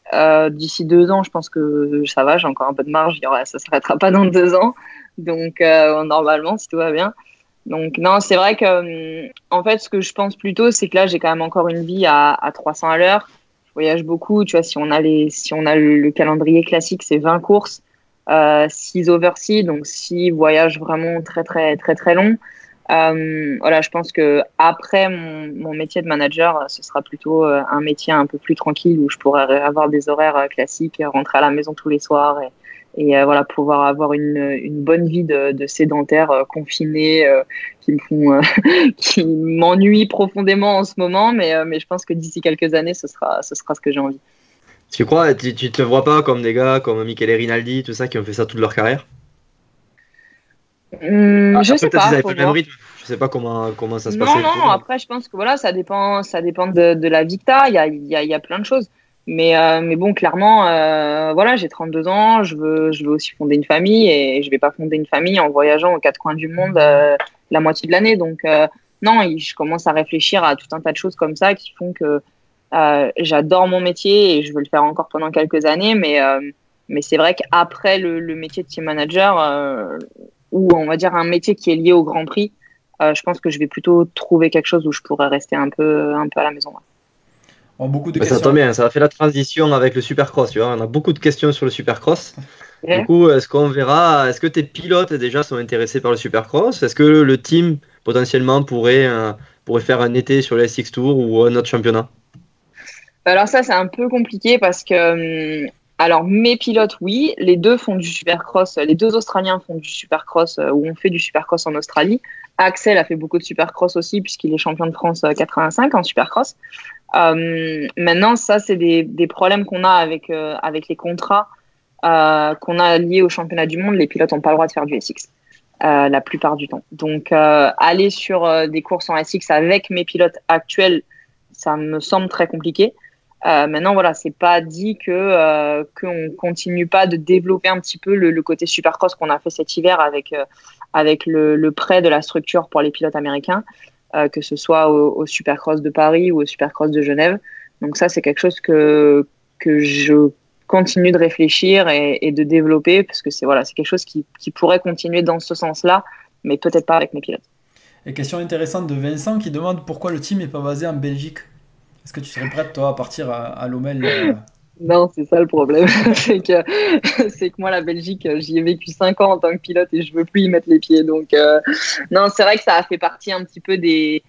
D'ici 2 ans je pense que ça va, j'ai encore un peu de marge, ça s'arrêtera pas dans 2 ans donc normalement si tout va bien. Donc non c'est vrai que en fait ce que je pense plutôt c'est que là j'ai quand même encore une vie à 300 à l'heure. Je voyage beaucoup, tu vois si on a le calendrier classique c'est 20 courses. 6 overseas, donc 6 voyages vraiment très très très très longs. Voilà, je pense que après mon métier de manager, ce sera plutôt un métier un peu plus tranquille où je pourrais avoir des horaires classiques, rentrer à la maison tous les soirs et voilà pouvoir avoir une bonne vie de sédentaire confiné qui m'ennuie profondément en ce moment, mais je pense que d'ici quelques années, ce sera ce que j'ai envie. Tu crois, tu te vois pas comme des gars comme Michele Rinaldi, tout ça, qui ont fait ça toute leur carrière? Je sais pas. Ils pas le même rythme. Je sais pas comment ça se passe. Non. Après, je pense que voilà, ça dépend de la vie que t'as. Il y a plein de choses. Mais bon, clairement, voilà, j'ai 32 ans. Je veux aussi fonder une famille et je vais pas fonder une famille en voyageant aux 4 coins du monde la moitié de l'année. Donc non, je commence à réfléchir à tout un tas de choses comme ça qui font que. J'adore mon métier et je veux le faire encore pendant quelques années, mais c'est vrai qu'après le métier de team manager, ou on va dire un métier qui est lié au Grand Prix, je pense que je vais plutôt trouver quelque chose où je pourrais rester un peu à la maison. Ouais. Bon, beaucoup de questions. Ça tombe bien, ça a fait la transition avec le Supercross, tu vois, on a beaucoup de questions sur le Supercross. Ouais. Du coup, est-ce qu'on verra, est-ce que tes pilotes déjà sont intéressés par le Supercross? Est-ce que le team potentiellement pourrait faire un été sur les SX Tours ou un autre championnat? Alors ça c'est un peu compliqué parce que alors mes pilotes oui, les deux font du supercross, les deux Australiens font du supercross ou ont fait du supercross en Australie. Axel a fait beaucoup de supercross aussi puisqu'il est champion de France 85 en supercross. Maintenant ça c'est des problèmes qu'on a avec les contrats qu'on a liés au championnat du monde, les pilotes n'ont pas le droit de faire du SX. La plupart du temps. Donc aller sur des courses en SX avec mes pilotes actuels, ça me semble très compliqué. Maintenant, voilà, c'est pas dit qu'on continue pas de développer un petit peu le côté supercross qu'on a fait cet hiver avec le prêt de la structure pour les pilotes américains, que ce soit au supercross de Paris ou au supercross de Genève. Donc ça, c'est quelque chose que je continue de réfléchir et de développer parce que c'est quelque chose qui pourrait continuer dans ce sens-là, mais peut-être pas avec mes pilotes. Et question intéressante de Vincent qui demande pourquoi le team n'est pas basé en Belgique. Est-ce que tu serais prête, toi, à partir à Lomel Non, c'est ça le problème. c'est que moi, la Belgique, j'y ai vécu 5 ans en tant que pilote et je ne veux plus y mettre les pieds. Donc, non, c'est vrai que ça a fait partie un petit peu des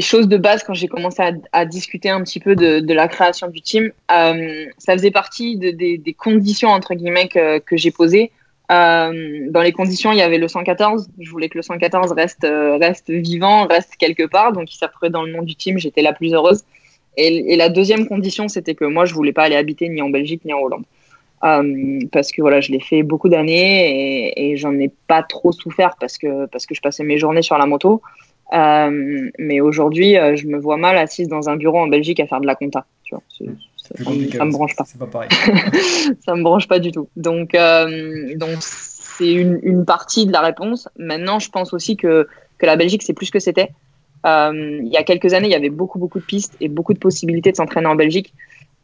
choses de base quand j'ai commencé à discuter un petit peu de la création du team. Ça faisait partie des conditions, entre guillemets, que j'ai posées. Dans les conditions, il y avait le 114. Je voulais que le 114 reste vivant, reste quelque part. Donc, il s'est retrouvé dans le nom du team. J'étais la plus heureuse. Et la deuxième condition, c'était que moi, je voulais pas aller habiter ni en Belgique ni en Hollande. Parce que voilà, je l'ai fait beaucoup d'années et j'en ai pas trop souffert parce que je passais mes journées sur la moto. Mais aujourd'hui, je me vois mal assise dans un bureau en Belgique à faire de la compta. Tu vois, Ça me branche pas. C'est pas pareil. Ça me branche pas du tout. Donc c'est une partie de la réponse. Maintenant, je pense aussi que la Belgique, c'est plus que c'était. Il y a quelques années, il y avait beaucoup de pistes et beaucoup de possibilités de s'entraîner en Belgique.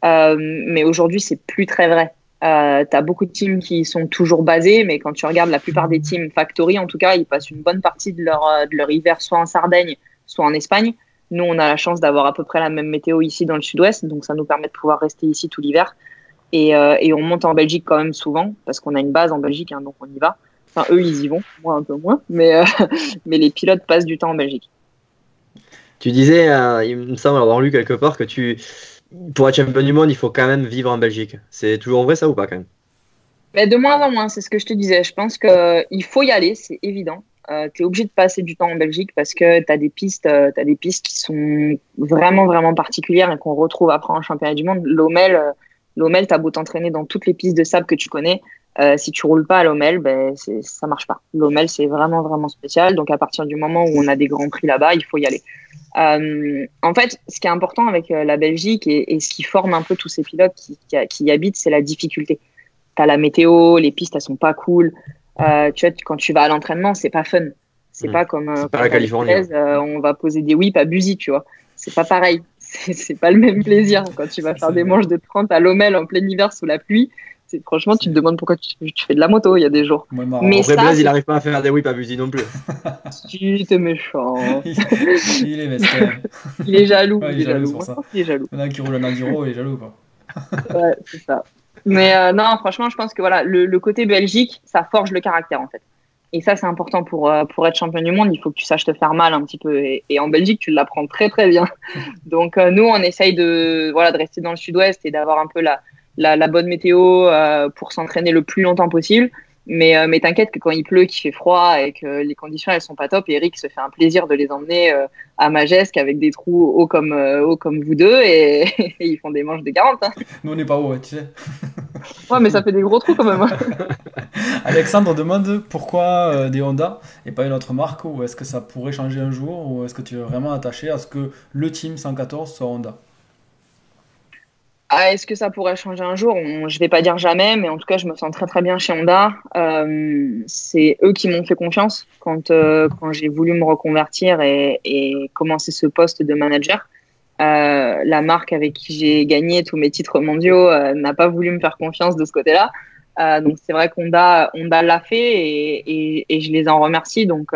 Mais aujourd'hui, c'est plus très vrai. Tu as beaucoup de teams qui sont toujours basés, mais quand tu regardes la plupart des teams factory, en tout cas, ils passent une bonne partie de leur hiver soit en Sardaigne, soit en Espagne. Nous, on a la chance d'avoir à peu près la même météo ici dans le sud-ouest, donc ça nous permet de pouvoir rester ici tout l'hiver. Et on monte en Belgique quand même souvent, parce qu'on a une base en Belgique, hein, donc on y va. Enfin, eux, ils y vont, moi un peu moins, mais les pilotes passent du temps en Belgique. Tu disais, il me semble avoir lu quelque part, que pour être champion du monde, il faut quand même vivre en Belgique. C'est toujours vrai ça ou pas quand même? Mais de moins en moins, c'est ce que je te disais. Je pense qu'il faut y aller, c'est évident. Tu es obligé de passer du temps en Belgique parce que tu as des pistes qui sont vraiment particulières et qu'on retrouve après en championnat du monde. L'Homel, tu as beau t'entraîner dans toutes les pistes de sable que tu connais. Si tu roules pas à l'Homel, ben, ça marche pas. L'Homel, c'est vraiment spécial. Donc, à partir du moment où on a des grands prix là-bas, il faut y aller. En fait, ce qui est important avec la Belgique et ce qui forme un peu tous ces pilotes qui y habitent, c'est la difficulté. Tu as la météo, les pistes, elles sont pas cool. Tu vois, quand tu vas à l'entraînement, c'est pas fun. C'est pas comme pas la Californie. On va poser des whips à Buzy, tu vois. C'est pas pareil. C'est pas le même plaisir quand tu vas faire des manches de 30 à l'Homel en plein hiver sous la pluie. Franchement, tu te demandes pourquoi tu fais de la moto, il y a des jours. Ouais, mais en vrai, Blaise, il n'arrive pas à faire des whips à Buzy non plus. Tu es méchant. Il est mesquin. Il est jaloux. Ouais, il est jaloux. Il y en a qui roule en enduro, il est jaloux. Quoi. Ouais, c'est ça. Mais non, franchement, je pense que voilà, le côté Belgique, ça forge le caractère en fait. Et ça, c'est important pour être champion du monde. Il faut que tu saches te faire mal un petit peu. Et en Belgique, tu l'apprends très bien. Donc nous, on essaye de rester dans le sud-ouest et d'avoir un peu la bonne météo pour s'entraîner le plus longtemps possible. Mais t'inquiète que quand il pleut, qu'il fait froid et que les conditions elles sont pas top, Eric se fait un plaisir de les emmener à Majesque avec des trous hauts comme vous deux et ils font des manches de 40. Hein. Nous on n'est pas haut, tu sais. Ouais, mais ça fait des gros trous quand même. Alexandre demande pourquoi des Honda et pas une autre marque, ou est-ce que ça pourrait changer un jour, ou est-ce que tu es vraiment attaché à ce que le team 114 soit Honda? Ah, est-ce que ça pourrait changer un jour? Je vais pas dire jamais, mais en tout cas, je me sens très bien chez Honda. C'est eux qui m'ont fait confiance quand j'ai voulu me reconvertir et commencer ce poste de manager. La marque avec qui j'ai gagné tous mes titres mondiaux n'a pas voulu me faire confiance de ce côté-là. Donc, c'est vrai qu'Honda l'a fait et je les en remercie. Donc,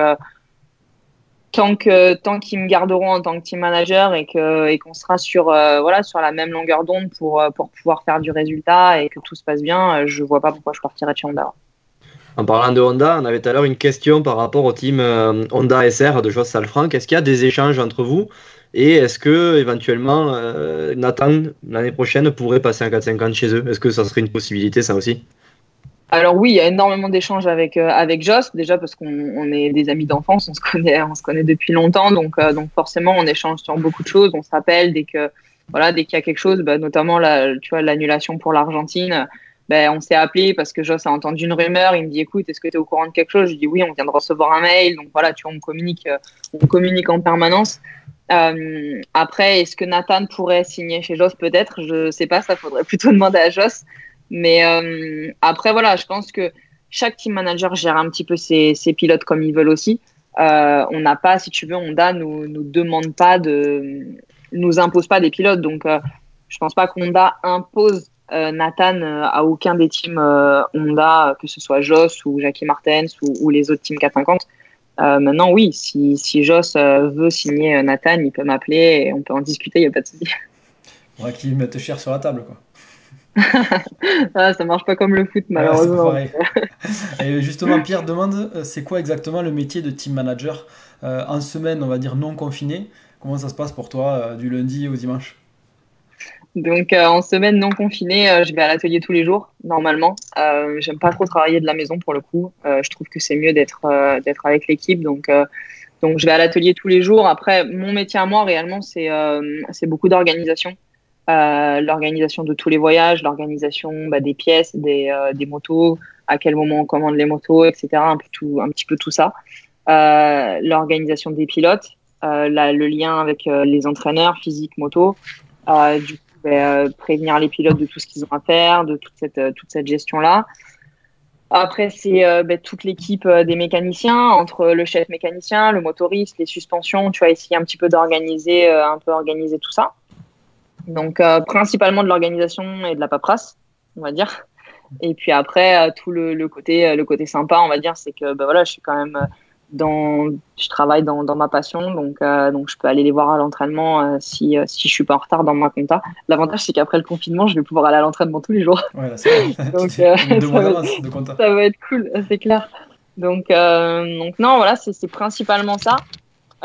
tant qu'ils me garderont en tant que team manager et qu'on sera sur la même longueur d'onde pour pouvoir faire du résultat et que tout se passe bien, je vois pas pourquoi je partirais de chez Honda. En parlant de Honda, on avait tout à l'heure une question par rapport au team Honda SR de Joss Salfranc. Est-ce qu'il y a des échanges entre vous et est-ce que éventuellement Nathan l'année prochaine pourrait passer en 450 chez eux? Est-ce que ça serait une possibilité ça aussi? Alors oui, il y a énormément d'échanges avec Joss, déjà parce qu'on est des amis d'enfance, on se connaît depuis longtemps, donc forcément on échange sur beaucoup de choses, on s'appelle dès qu'il y a quelque chose, bah, notamment l'annulation pour l'Argentine, bah, on s'est appelé parce que Joss a entendu une rumeur, il me dit écoute, est-ce que tu es au courant de quelque chose? Je dis oui, on vient de recevoir un mail, donc voilà, tu vois, on communique en permanence. Après, est-ce que Nathan pourrait signer chez Joss? Peut-être, je sais pas, ça faudrait plutôt demander à Joss. Mais après, voilà, je pense que chaque team manager gère un petit peu ses pilotes comme ils veulent aussi. On n'a pas, si tu veux, Honda nous impose pas des pilotes. Donc, je pense pas qu'Honda impose Nathan à aucun des teams Honda, que ce soit Joss ou Jackie Martens ou les autres teams 450. Maintenant, oui, si Joss veut signer Nathan, il peut m'appeler et on peut en discuter, il n'y a pas de souci. On va qu'il mette cher sur la table, quoi. Ça marche pas comme le foot malheureusement. Ouais, et justement, Pierre demande c'est quoi exactement le métier de team manager en semaine, on va dire non confinée? Comment ça se passe pour toi du lundi au dimanche? Donc en semaine non confinée, je vais à l'atelier tous les jours normalement. J'aime pas trop travailler de la maison pour le coup. Je trouve que c'est mieux d'être avec l'équipe, donc je vais à l'atelier tous les jours. Après, mon métier à moi réellement c'est beaucoup d'organisation. L'organisation de tous les voyages, l'organisation des pièces, des motos, à quel moment on commande les motos, etc. Un petit peu tout ça. L'organisation des pilotes, le lien avec les entraîneurs, physique, moto. Du coup, prévenir les pilotes de tout ce qu'ils ont à faire, de toute cette gestion-là. Après, c'est toute l'équipe des mécaniciens, entre le chef mécanicien, le motoriste, les suspensions, tu vas essayer un petit peu d'organiser tout ça. Donc, principalement de l'organisation et de la paperasse, on va dire. Et puis après, tout le côté sympa, on va dire, c'est que je suis quand même je travaille dans ma passion, donc je peux aller les voir à l'entraînement si je suis pas en retard dans ma compta. L'avantage, c'est qu'après le confinement, je vais pouvoir aller à l'entraînement tous les jours. Voilà, c'est vrai. Donc, ça va être cool, c'est clair. Donc non, voilà, c'est principalement ça.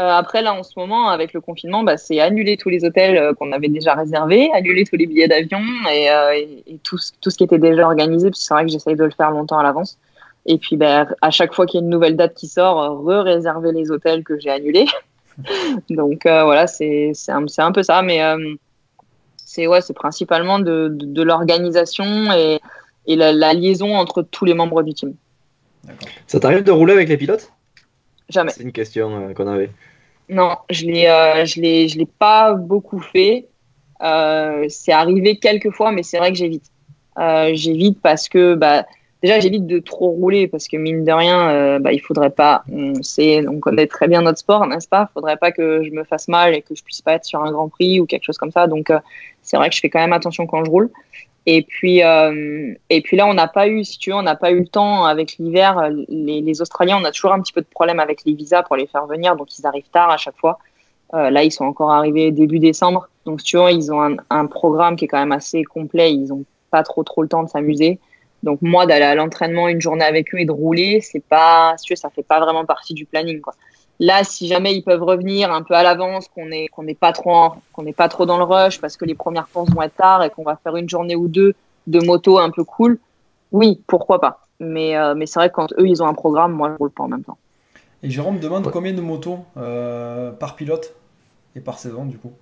Après, là, en ce moment, avec le confinement, c'est annuler tous les hôtels qu'on avait déjà réservés, annuler tous les billets d'avion et tout ce qui était déjà organisé, parce que c'est vrai que j'essaye de le faire longtemps à l'avance. Et puis, à chaque fois qu'il y a une nouvelle date qui sort, réserver les hôtels que j'ai annulés. Donc, voilà, c'est un peu ça. Mais c'est principalement de l'organisation et la liaison entre tous les membres du team. Ça t'arrive de rouler avec les pilotes ? Jamais. C'est une question qu'on avait. Non, je l'ai pas beaucoup fait. C'est arrivé quelques fois, mais c'est vrai que j'évite. J'évite parce que déjà j'évite de trop rouler parce que mine de rien, il faudrait pas. On connaît très bien notre sport, n'est-ce pas ? Faudrait pas que je me fasse mal et que je puisse pas être sur un Grand Prix ou quelque chose comme ça. Donc c'est vrai que je fais quand même attention quand je roule. Et puis là, on n'a pas eu le temps avec l'hiver. Les Australiens, on a toujours un petit peu de problème avec les visas pour les faire venir, donc ils arrivent tard à chaque fois. Là, ils sont encore arrivés début décembre, donc si tu vois, ils ont un programme qui est quand même assez complet. Ils n'ont pas trop le temps de s'amuser. Donc moi, d'aller à l'entraînement une journée avec eux et de rouler, c'est pas, si tu veux, ça fait pas vraiment partie du planning, quoi. Là, si jamais ils peuvent revenir un peu à l'avance, qu'on n'est pas trop dans le rush parce que les premières courses vont être tard et qu'on va faire une journée ou deux de moto un peu cool, oui, pourquoi pas. Mais c'est vrai que quand eux, ils ont un programme, moi, je roule pas en même temps. Et Jérôme demande combien de motos par pilote et par saison, du coup.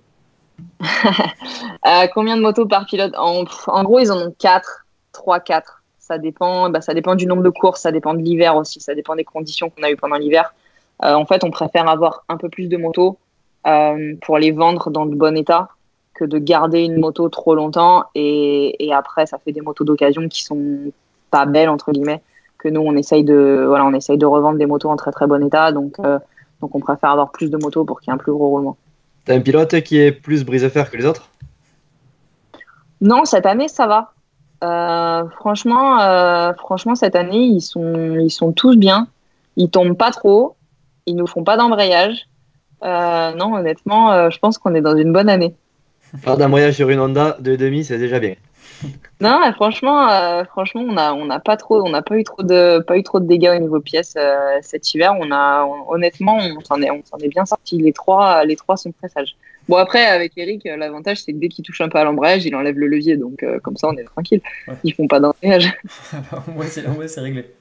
Combien de motos par pilote ? En gros, ils en ont 3-4. Ça dépend du nombre de courses, ça dépend de l'hiver aussi, ça dépend des conditions qu'on a eues pendant l'hiver. En fait, on préfère avoir un peu plus de motos pour les vendre dans le bon état que de garder une moto trop longtemps et après, ça fait des motos d'occasion qui sont pas belles, entre guillemets, que nous, on essaye de revendre des motos en très très bon état. Donc on préfère avoir plus de motos pour qu'il y ait un plus gros roulement. T'as un pilote qui est plus brise-fer que les autres ? Non, cette année, ça va. Franchement, cette année, ils sont tous bien. Ils tombent pas trop haut. Ils nous font pas d'embrayage. Non, honnêtement, je pense qu'on est dans une bonne année. Pas d'embrayage sur une Honda de demi, c'est déjà bien. Non, franchement, on n'a pas eu trop de dégâts au niveau pièces cet hiver. Honnêtement, on s'en est bien sortis. Les trois sont très sages. Bon, après, avec Eric, l'avantage, c'est que dès qu'il touche un peu à l'embrayage, il enlève le levier. Donc, comme ça, on est tranquille. Ouais. Ils font pas d'embrayage. Au moins, c'est réglé.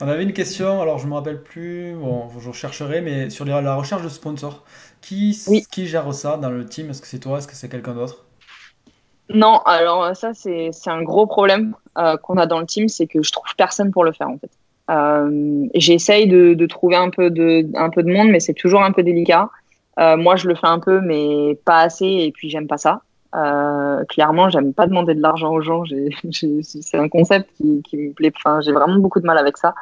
On avait une question, alors je ne me rappelle plus, bon, je rechercherai, mais sur la recherche de sponsors, qui gère ça dans le team? Est-ce que c'est toi? Est-ce que c'est quelqu'un d'autre? Non, alors ça c'est un gros problème qu'on a dans le team, c'est que je trouve personne pour le faire en fait. J'essaye de trouver un peu de monde, mais c'est toujours un peu délicat. Moi je le fais un peu, mais pas assez, et puis j'aime pas ça. Clairement, j'aime pas demander de l'argent aux gens. C'est un concept qui me plaît. Enfin, j'ai vraiment beaucoup de mal avec ça.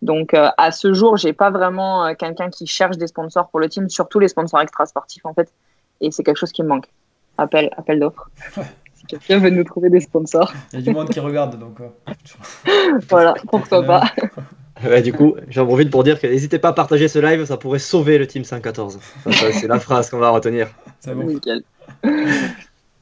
Donc, à ce jour, j'ai pas vraiment quelqu'un qui cherche des sponsors pour le team, surtout les sponsors extra-sportifs en fait. Et c'est quelque chose qui me manque. Appel d'offres. Si quelqu'un veut nous trouver des sponsors. Il y a du monde qui regarde, donc. Voilà, pourquoi pas. Ouais, du coup, j'en profite pour dire que n'hésitez pas à partager ce live, ça pourrait sauver le team 114. Enfin, c'est la phrase qu'on va retenir. C'est bon. Nickel.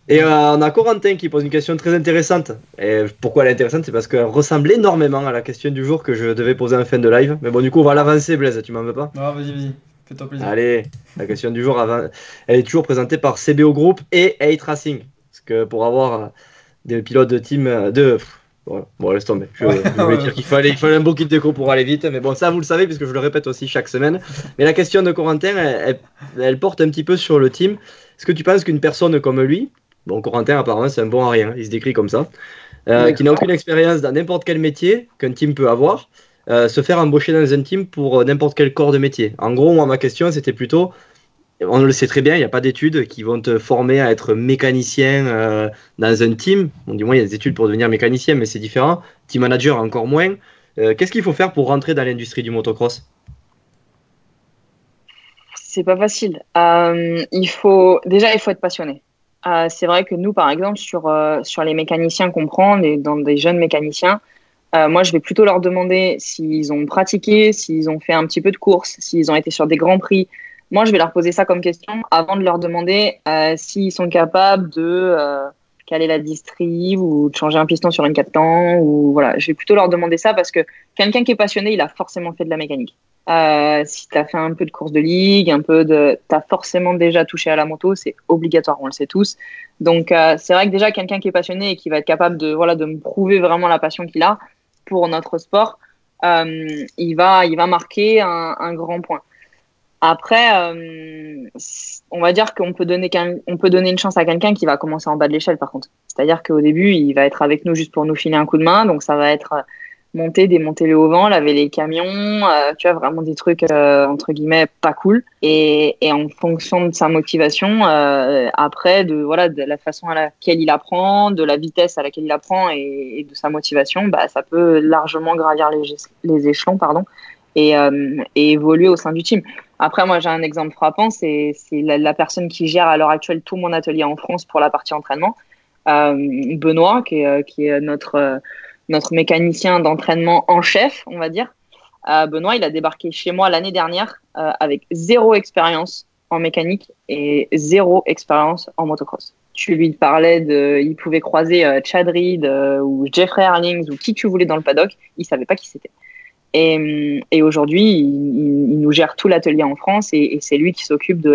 Et on a Corentin qui pose une question très intéressante. Et pourquoi elle est intéressante? C'est parce qu'elle ressemble énormément à la question du jour que je devais poser en fin de live. Mais bon, du coup, on va l'avancer, Blaise, tu m'en veux pas? Non, vas-y, fais-toi plaisir. Allez, la question du jour, elle est toujours présentée par CBO Group et A-Tracing. Parce que pour avoir des pilotes de team de... Voilà. Bon, laisse tomber. Je voulais dire qu'il fallait un beau kit déco pour aller vite. Mais bon, ça, vous le savez, puisque je le répète aussi chaque semaine. Mais la question de Corentin, elle porte un petit peu sur le team. Est-ce que tu penses qu'une personne comme lui... Bon, Corentin, apparemment, c'est un bon à rien, il se décrit comme ça, qui n'a aucune expérience dans n'importe quel métier qu'un team peut avoir, se faire embaucher dans un team pour n'importe quel corps de métier. En gros, moi, ma question, c'était plutôt on le sait très bien, il n'y a pas d'études qui vont te former à être mécanicien dans un team. Bon, du moins, il y a des études pour devenir mécanicien, mais c'est différent. Team manager, encore moins. Qu'est-ce qu'il faut faire pour rentrer dans l'industrie du motocross ? C'est pas facile. Il faut être passionné. C'est vrai que nous, par exemple, sur les mécaniciens qu'on prend, dans des jeunes mécaniciens, moi, je vais plutôt leur demander s'ils ont pratiqué, s'ils ont fait un petit peu de course, s'ils ont été sur des grands prix. Moi, je vais leur poser ça comme question avant de leur demander s'ils sont capables de caler la distrib ou de changer un piston sur une 4 temps. Ou, voilà. Je vais plutôt leur demander ça parce que quelqu'un qui est passionné, il a forcément fait de la mécanique. Si tu as fait un peu de course de ligue, tu as forcément déjà touché à la moto, c'est obligatoire, on le sait tous. Donc, c'est vrai que déjà, quelqu'un qui est passionné et qui va être capable de me prouver vraiment la passion qu'il a pour notre sport, il va marquer un grand point. Après, on va dire qu'on peut donner une chance à quelqu'un qui va commencer en bas de l'échelle, par contre. C'est-à-dire qu'au début, il va être avec nous juste pour nous filer un coup de main. Donc, ça va être monter, démonter le haut-vent, laver les camions, tu vois, vraiment des trucs, entre guillemets, pas cool. Et en fonction de sa motivation, après, de la façon à laquelle il apprend, de la vitesse à laquelle il apprend et de sa motivation, bah, ça peut largement gravir les échelons, pardon. Et évoluer au sein du team. Après, moi, j'ai un exemple frappant, c'est la personne qui gère à l'heure actuelle tout mon atelier en France pour la partie entraînement, Benoît, qui est notre mécanicien d'entraînement en chef, on va dire. Benoît, il a débarqué chez moi l'année dernière avec 0 expérience en mécanique et 0 expérience en motocross. Tu lui parlais il pouvait croiser Chad Reed ou Jeffrey Herlings ou qui tu voulais dans le paddock, il savait pas qui c'était. Et aujourd'hui, il nous gère tout l'atelier en France et c'est lui qui s'occupe de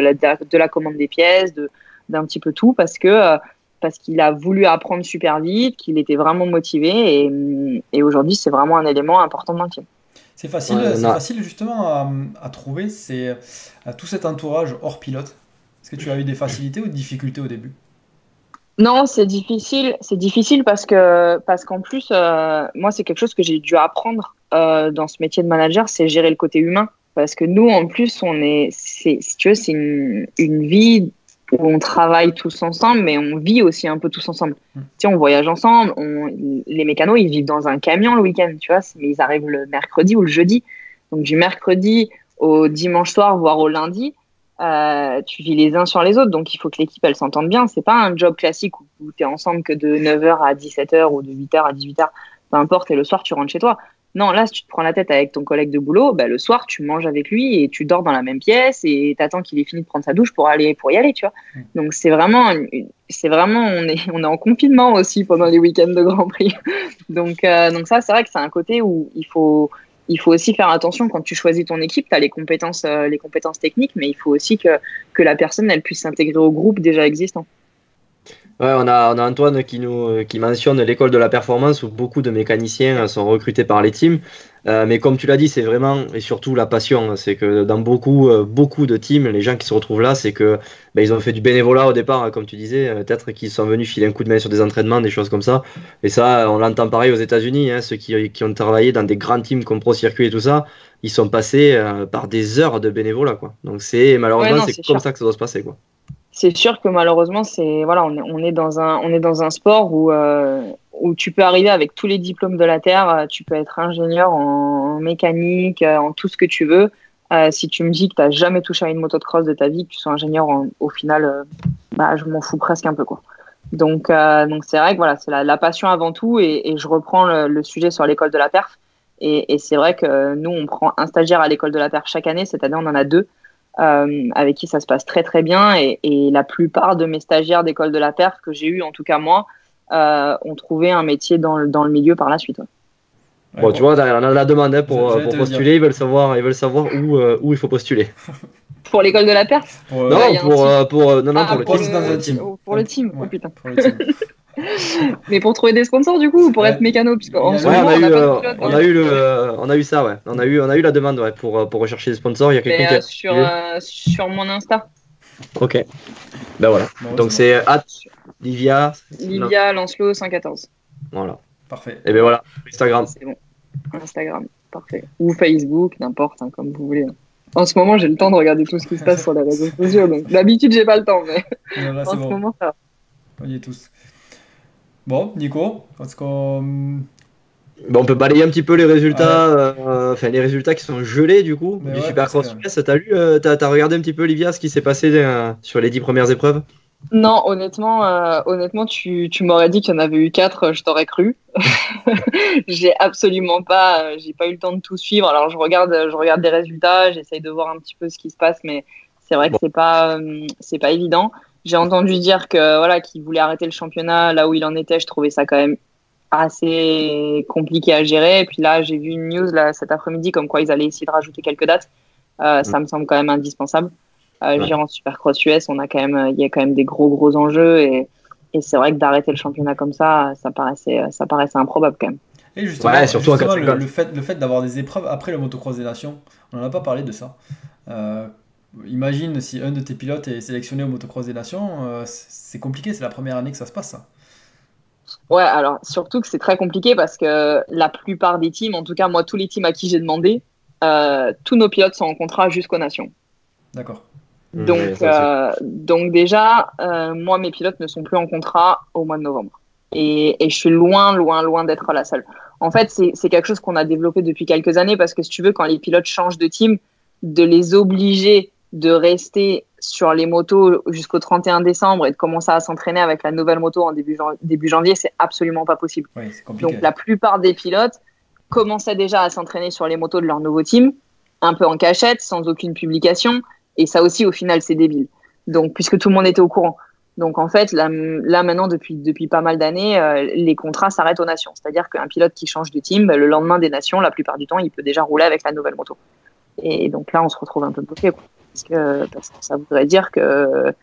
la commande des pièces, d'un petit peu tout, parce qu'il a voulu apprendre super vite, qu'il était vraiment motivé et aujourd'hui, c'est vraiment un élément important dans le team. C'est facile, facile justement à trouver, c'est à tout cet entourage hors pilote. Est-ce que tu as eu des facilités ou des difficultés au début ? Non, c'est difficile parce qu'en plus, moi, c'est quelque chose que j'ai dû apprendre dans ce métier de manager, c'est gérer le côté humain. Parce que nous, en plus, si tu veux, c'est une vie où on travaille tous ensemble, mais on vit aussi un peu tous ensemble. Tu sais, on voyage ensemble, les mécanos, ils vivent dans un camion le week-end, tu vois, mais ils arrivent le mercredi ou le jeudi. Donc, du mercredi au dimanche soir, voire au lundi, tu vis les uns sur les autres, donc il faut que l'équipe elle s'entende bien. C'est pas un job classique où tu es ensemble que de 9h à 17h ou de 8h à 18h, peu importe, et le soir tu rentres chez toi. Non, là si tu te prends la tête avec ton collègue de boulot, bah, le soir tu manges avec lui et tu dors dans la même pièce et t'attends qu'il ait fini de prendre sa douche pour y aller, tu vois. Donc c'est vraiment on est en confinement aussi pendant les week-ends de Grand Prix. donc ça, c'est vrai que c'est un côté où il faut aussi faire attention quand tu choisis ton équipe. Tu as les compétences techniques, mais il faut aussi que la personne elle puisse s'intégrer au groupe déjà existant. Ouais, on a Antoine qui mentionne l'école de la performance où beaucoup de mécaniciens sont recrutés par les teams. Mais comme tu l'as dit, c'est vraiment et surtout la passion. C'est que dans beaucoup de teams, les gens qui se retrouvent là, c'est que ils ont fait du bénévolat au départ, comme tu disais. Peut-être qu'ils sont venus filer un coup de main sur des entraînements, des choses comme ça. Et ça, on l'entend pareil aux États-Unis. Hein, ceux qui ont travaillé dans des grands teams comme Pro Circuit et tout ça, ils sont passés par des heures de bénévolat, quoi. Donc c'est comme ça que ça doit se passer, quoi. C'est sûr que malheureusement, on est dans un sport où tu peux arriver avec tous les diplômes de la terre, tu peux être ingénieur en mécanique, en tout ce que tu veux. Si tu me dis que tu n'as jamais touché à une moto de cross de ta vie, que tu sois ingénieur, au final, je m'en fous presque un peu, quoi. Donc c'est vrai que voilà, c'est la passion avant tout, et je reprends le sujet sur l'école de la perf. Et c'est vrai que nous, on prend un stagiaire à l'école de la perf chaque année. Cette année, on en a 2. Avec qui ça se passe très très bien, et la plupart de mes stagiaires d'école de la perf que j'ai eu, en tout cas moi, ont trouvé un métier dans le milieu par la suite. Ouais. Bon, tu vois, on a la demande hein, pour postuler, ils veulent savoir où il faut postuler. Pour l'école de la perf ? Non, pour le team. Ouais, oh, putain. Pour le team. Mais pour trouver des sponsors du coup, ou pour être mécano, puisqu'en ce moment on a eu ça, ouais. On a eu la demande, ouais, pour rechercher des sponsors. Il y a quelqu'un qui sur mon Insta. Ok. Ben voilà. Bon, donc c'est Livia Lancelot 114. Voilà. Parfait. Et ben voilà. Instagram. C'est bon. Instagram, parfait. Ou Facebook, n'importe, hein, comme vous voulez. Hein. En ce moment, j'ai le temps de regarder tout ce qui se passe sur les réseaux sociaux. Donc, d'habitude, j'ai pas le temps, mais là, en ce moment, ça va. On y est tous. Bon, Nico, est-ce qu'on... Bon, on peut balayer un petit peu les résultats, les résultats qui sont gelés du coup, mais du Supercross US. T'as lu, t'as regardé un petit peu, Olivia, ce qui s'est passé sur les 10 premières épreuves? Non, honnêtement, tu m'aurais dit qu'il y en avait eu 4, je t'aurais cru. J'ai pas eu le temps de tout suivre. Alors je regarde des résultats, j'essaye de voir un petit peu ce qui se passe, mais c'est vrai que c'est pas évident. J'ai entendu dire que voilà, qu'il voulait arrêter le championnat là où il en était. Je trouvais ça quand même assez compliqué à gérer. Et puis là, j'ai vu une news là, cet après-midi comme quoi ils allaient essayer de rajouter quelques dates. Ça me semble quand même indispensable. Gérant Supercross US, il y a quand même des gros enjeux et c'est vrai que d'arrêter le championnat comme ça, ça paraissait improbable quand même. Et justement, justement le fait d'avoir des épreuves après le motocross des nations, on n'en a pas parlé de ça. Imagine si un de tes pilotes est sélectionné au motocross des nations, c'est compliqué, c'est la première année que ça se passe ça. Ouais, alors surtout que c'est très compliqué parce que la plupart des teams, en tout cas moi tous les teams à qui j'ai demandé, tous nos pilotes sont en contrat jusqu'aux nations. D'accord. Donc déjà, moi mes pilotes ne sont plus en contrat au mois de novembre et je suis loin d'être la seule. En fait, c'est quelque chose qu'on a développé depuis quelques années parce que si tu veux, quand les pilotes changent de team, de les obliger de rester sur les motos jusqu'au 31 décembre et de commencer à s'entraîner avec la nouvelle moto en début janvier, c'est absolument pas possible. Oui, c'est compliqué. Donc la plupart des pilotes commençaient déjà à s'entraîner sur les motos de leur nouveau team, un peu en cachette, sans aucune publication, et ça aussi au final c'est débile. Donc puisque tout le monde était au courant. Donc en fait là maintenant depuis pas mal d'années, les contrats s'arrêtent aux nations. C'est-à-dire qu'un pilote qui change de team, le lendemain des nations, la plupart du temps, il peut déjà rouler avec la nouvelle moto. Et donc là on se retrouve un peu bloqué parce que ça voudrait dire que,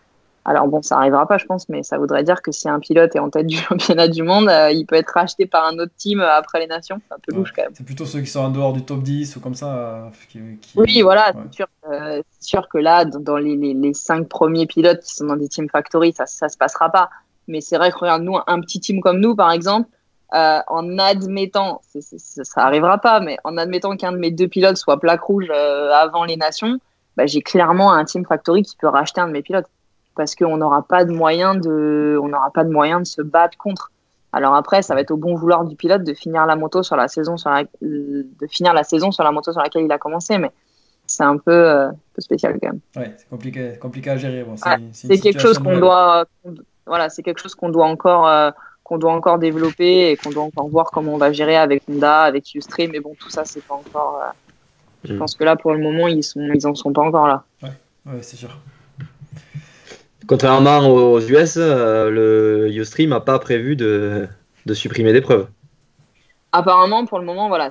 alors bon, ça arrivera pas je pense, mais ça voudrait dire que si un pilote est en tête du championnat du monde, il peut être racheté par un autre team après les nations. C'est un peu louche quand même. C'est plutôt ceux qui sont en dehors du top 10 ou comme ça qui... Oui voilà, ouais. C'est sûr que là dans les 5 premiers pilotes qui sont dans des teams factory, ça se passera pas, mais c'est vrai que regarde, nous, un petit team comme nous par exemple, en admettant, ça arrivera pas, mais en admettant qu'un de mes 2 pilotes soit plaque rouge avant les nations, bah, j'ai clairement un team factory qui peut racheter un de mes pilotes parce qu'on n'aura pas de moyen de se battre contre. Alors après, ça va être au bon vouloir du pilote de finir la moto sur la saison sur laquelle il a commencé, mais c'est un peu spécial quand même. Ouais, c'est compliqué à gérer. Bon, c'est quelque chose qu'on doit encore qu'on doit encore développer et qu'on doit encore voir comment on va gérer avec Honda, avec Ustream, mais bon, tout ça, c'est pas encore... Je pense que là, pour le moment, ils en sont pas encore là. Ouais, c'est sûr. Contrairement aux US, le Ustream n'a pas prévu de supprimer des preuves. Apparemment, pour le moment, voilà,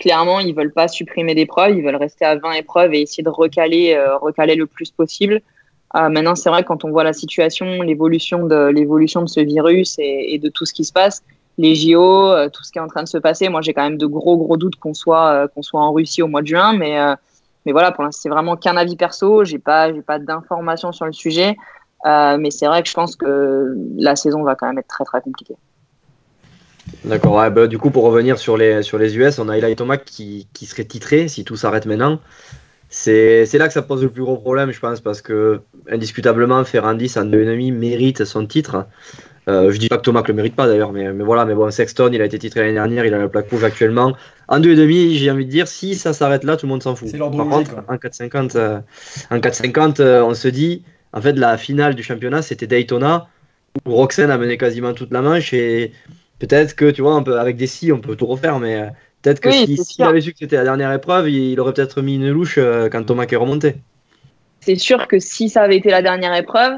clairement, ils veulent pas supprimer des preuves, ils veulent rester à 20 épreuves et essayer de recaler le plus possible. Maintenant, c'est vrai, quand on voit la situation, l'évolution de ce virus et de tout ce qui se passe, les JO, tout ce qui est en train de se passer, moi, j'ai quand même de gros doutes qu'on soit en Russie au mois de juin. Mais voilà, pour l'instant, c'est vraiment qu'un avis perso. J'ai pas d'informations sur le sujet. Mais c'est vrai que je pense que la saison va quand même être très compliquée. D'accord. Ouais, bah, du coup, pour revenir sur les US, on a Eli Tomac qui serait titré si tout s'arrête maintenant. C'est là que ça pose le plus gros problème, je pense, parce que indiscutablement, Ferrandis en 2,5 mérite son titre. Je dis pas que Tomac le mérite pas d'ailleurs, mais voilà. Mais bon, Sexton, il a été titré l'année dernière, il a la plaque rouge actuellement. En 2,5, j'ai envie de dire, si ça s'arrête là, tout le monde s'en fout. Par contre, en 4,50, on se dit, en fait, la finale du championnat, c'était Daytona, où Roxane a mené quasiment toute la manche. Et peut-être que, tu vois, avec des si, on peut tout refaire, mais... Peut-être que s'il avait su que c'était la dernière épreuve, il aurait peut-être mis une louche quand Tomac est remonté. C'est sûr que si ça avait été la dernière épreuve,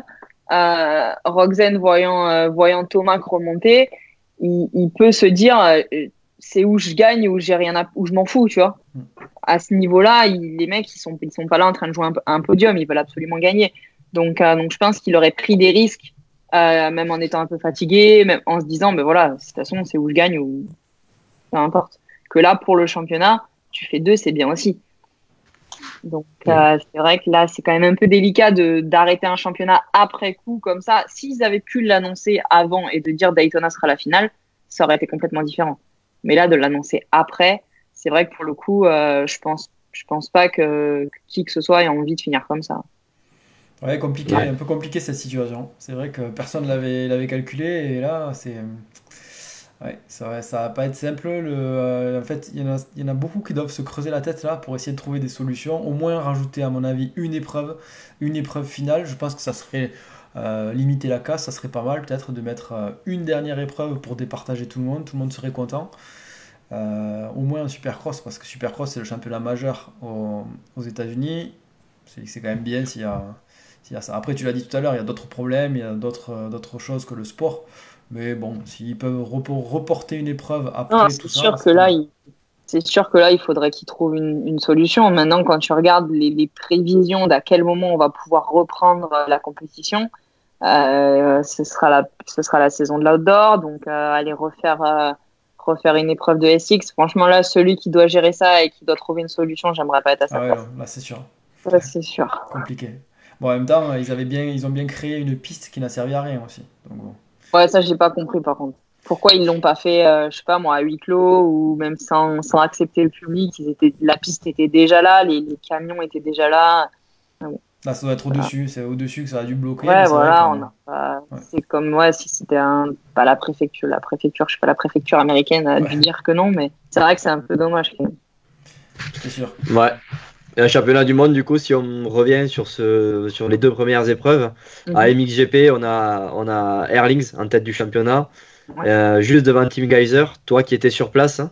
Roxane voyant Tomac remonter, il peut se dire c'est où je gagne ou j'ai rien où je m'en fous, tu vois. À ce niveau-là, les mecs ils sont pas là en train de jouer un podium, ils veulent absolument gagner. Donc je pense qu'il aurait pris des risques, même en étant un peu fatigué, même en se disant voilà, de toute façon c'est où je gagne ou peu importe. Que là, pour le championnat, tu fais 2, c'est bien aussi. Donc, c'est vrai que là, c'est quand même un peu délicat d'arrêter un championnat après coup comme ça. S'ils avaient pu l'annoncer avant et de dire Daytona sera la finale, ça aurait été complètement différent. Mais là, de l'annoncer après, c'est vrai que pour le coup, je pense je pense pas que qui que ce soit ait envie de finir comme ça. Ouais, compliqué, ouais. Un peu compliqué cette situation. C'est vrai que personne l'avait calculé et là, c'est... Ouais, vrai, ça va pas être simple. En fait, il y en a beaucoup qui doivent se creuser la tête là pour essayer de trouver des solutions. Au moins rajouter, à mon avis, une épreuve finale. Je pense que ça serait limiter la casse, ça serait pas mal peut-être de mettre une dernière épreuve pour départager tout le monde. Tout le monde serait content. Au moins un Supercross, parce que Supercross c'est le championnat majeur aux États-Unis. C'est quand même bien s'il y a ça. Après, tu l'as dit tout à l'heure, il y a d'autres problèmes, il y a d'autres choses que le sport. Mais bon, s'ils peuvent reporter une épreuve après tout ça... C'est sûr que là, il faudrait qu'ils trouvent une solution. Maintenant, quand tu regardes les prévisions d'à quel moment on va pouvoir reprendre la compétition, ce sera la saison de l'outdoor. Donc, aller refaire une épreuve de SX. Franchement, là, celui qui doit gérer ça et qui doit trouver une solution, j'aimerais pas être à sa place. Ouais, là, c'est sûr. Ça, c'est sûr. Compliqué. Bon, en même temps, ils ont bien créé une piste qui n'a servi à rien aussi. Donc, bon. Ouais, ça, j'ai pas compris par contre. Pourquoi ils l'ont pas fait, je sais pas moi, à huis clos ou même sans accepter le public. La piste était déjà là, les camions étaient déjà là. Bon. Là, ça doit être au-dessus, c'est au-dessus que ça a dû bloquer. Ouais, voilà, c'est comme moi, si c'était pas la préfecture, je sais pas, la préfecture américaine a dû dire que non, mais c'est vrai que c'est un peu dommage. C'est sûr. Ouais. Un championnat du monde, du coup, si on revient sur les deux premières épreuves, à MXGP, on a Herlings en tête du championnat, juste devant Tim Geiser, toi qui étais sur place.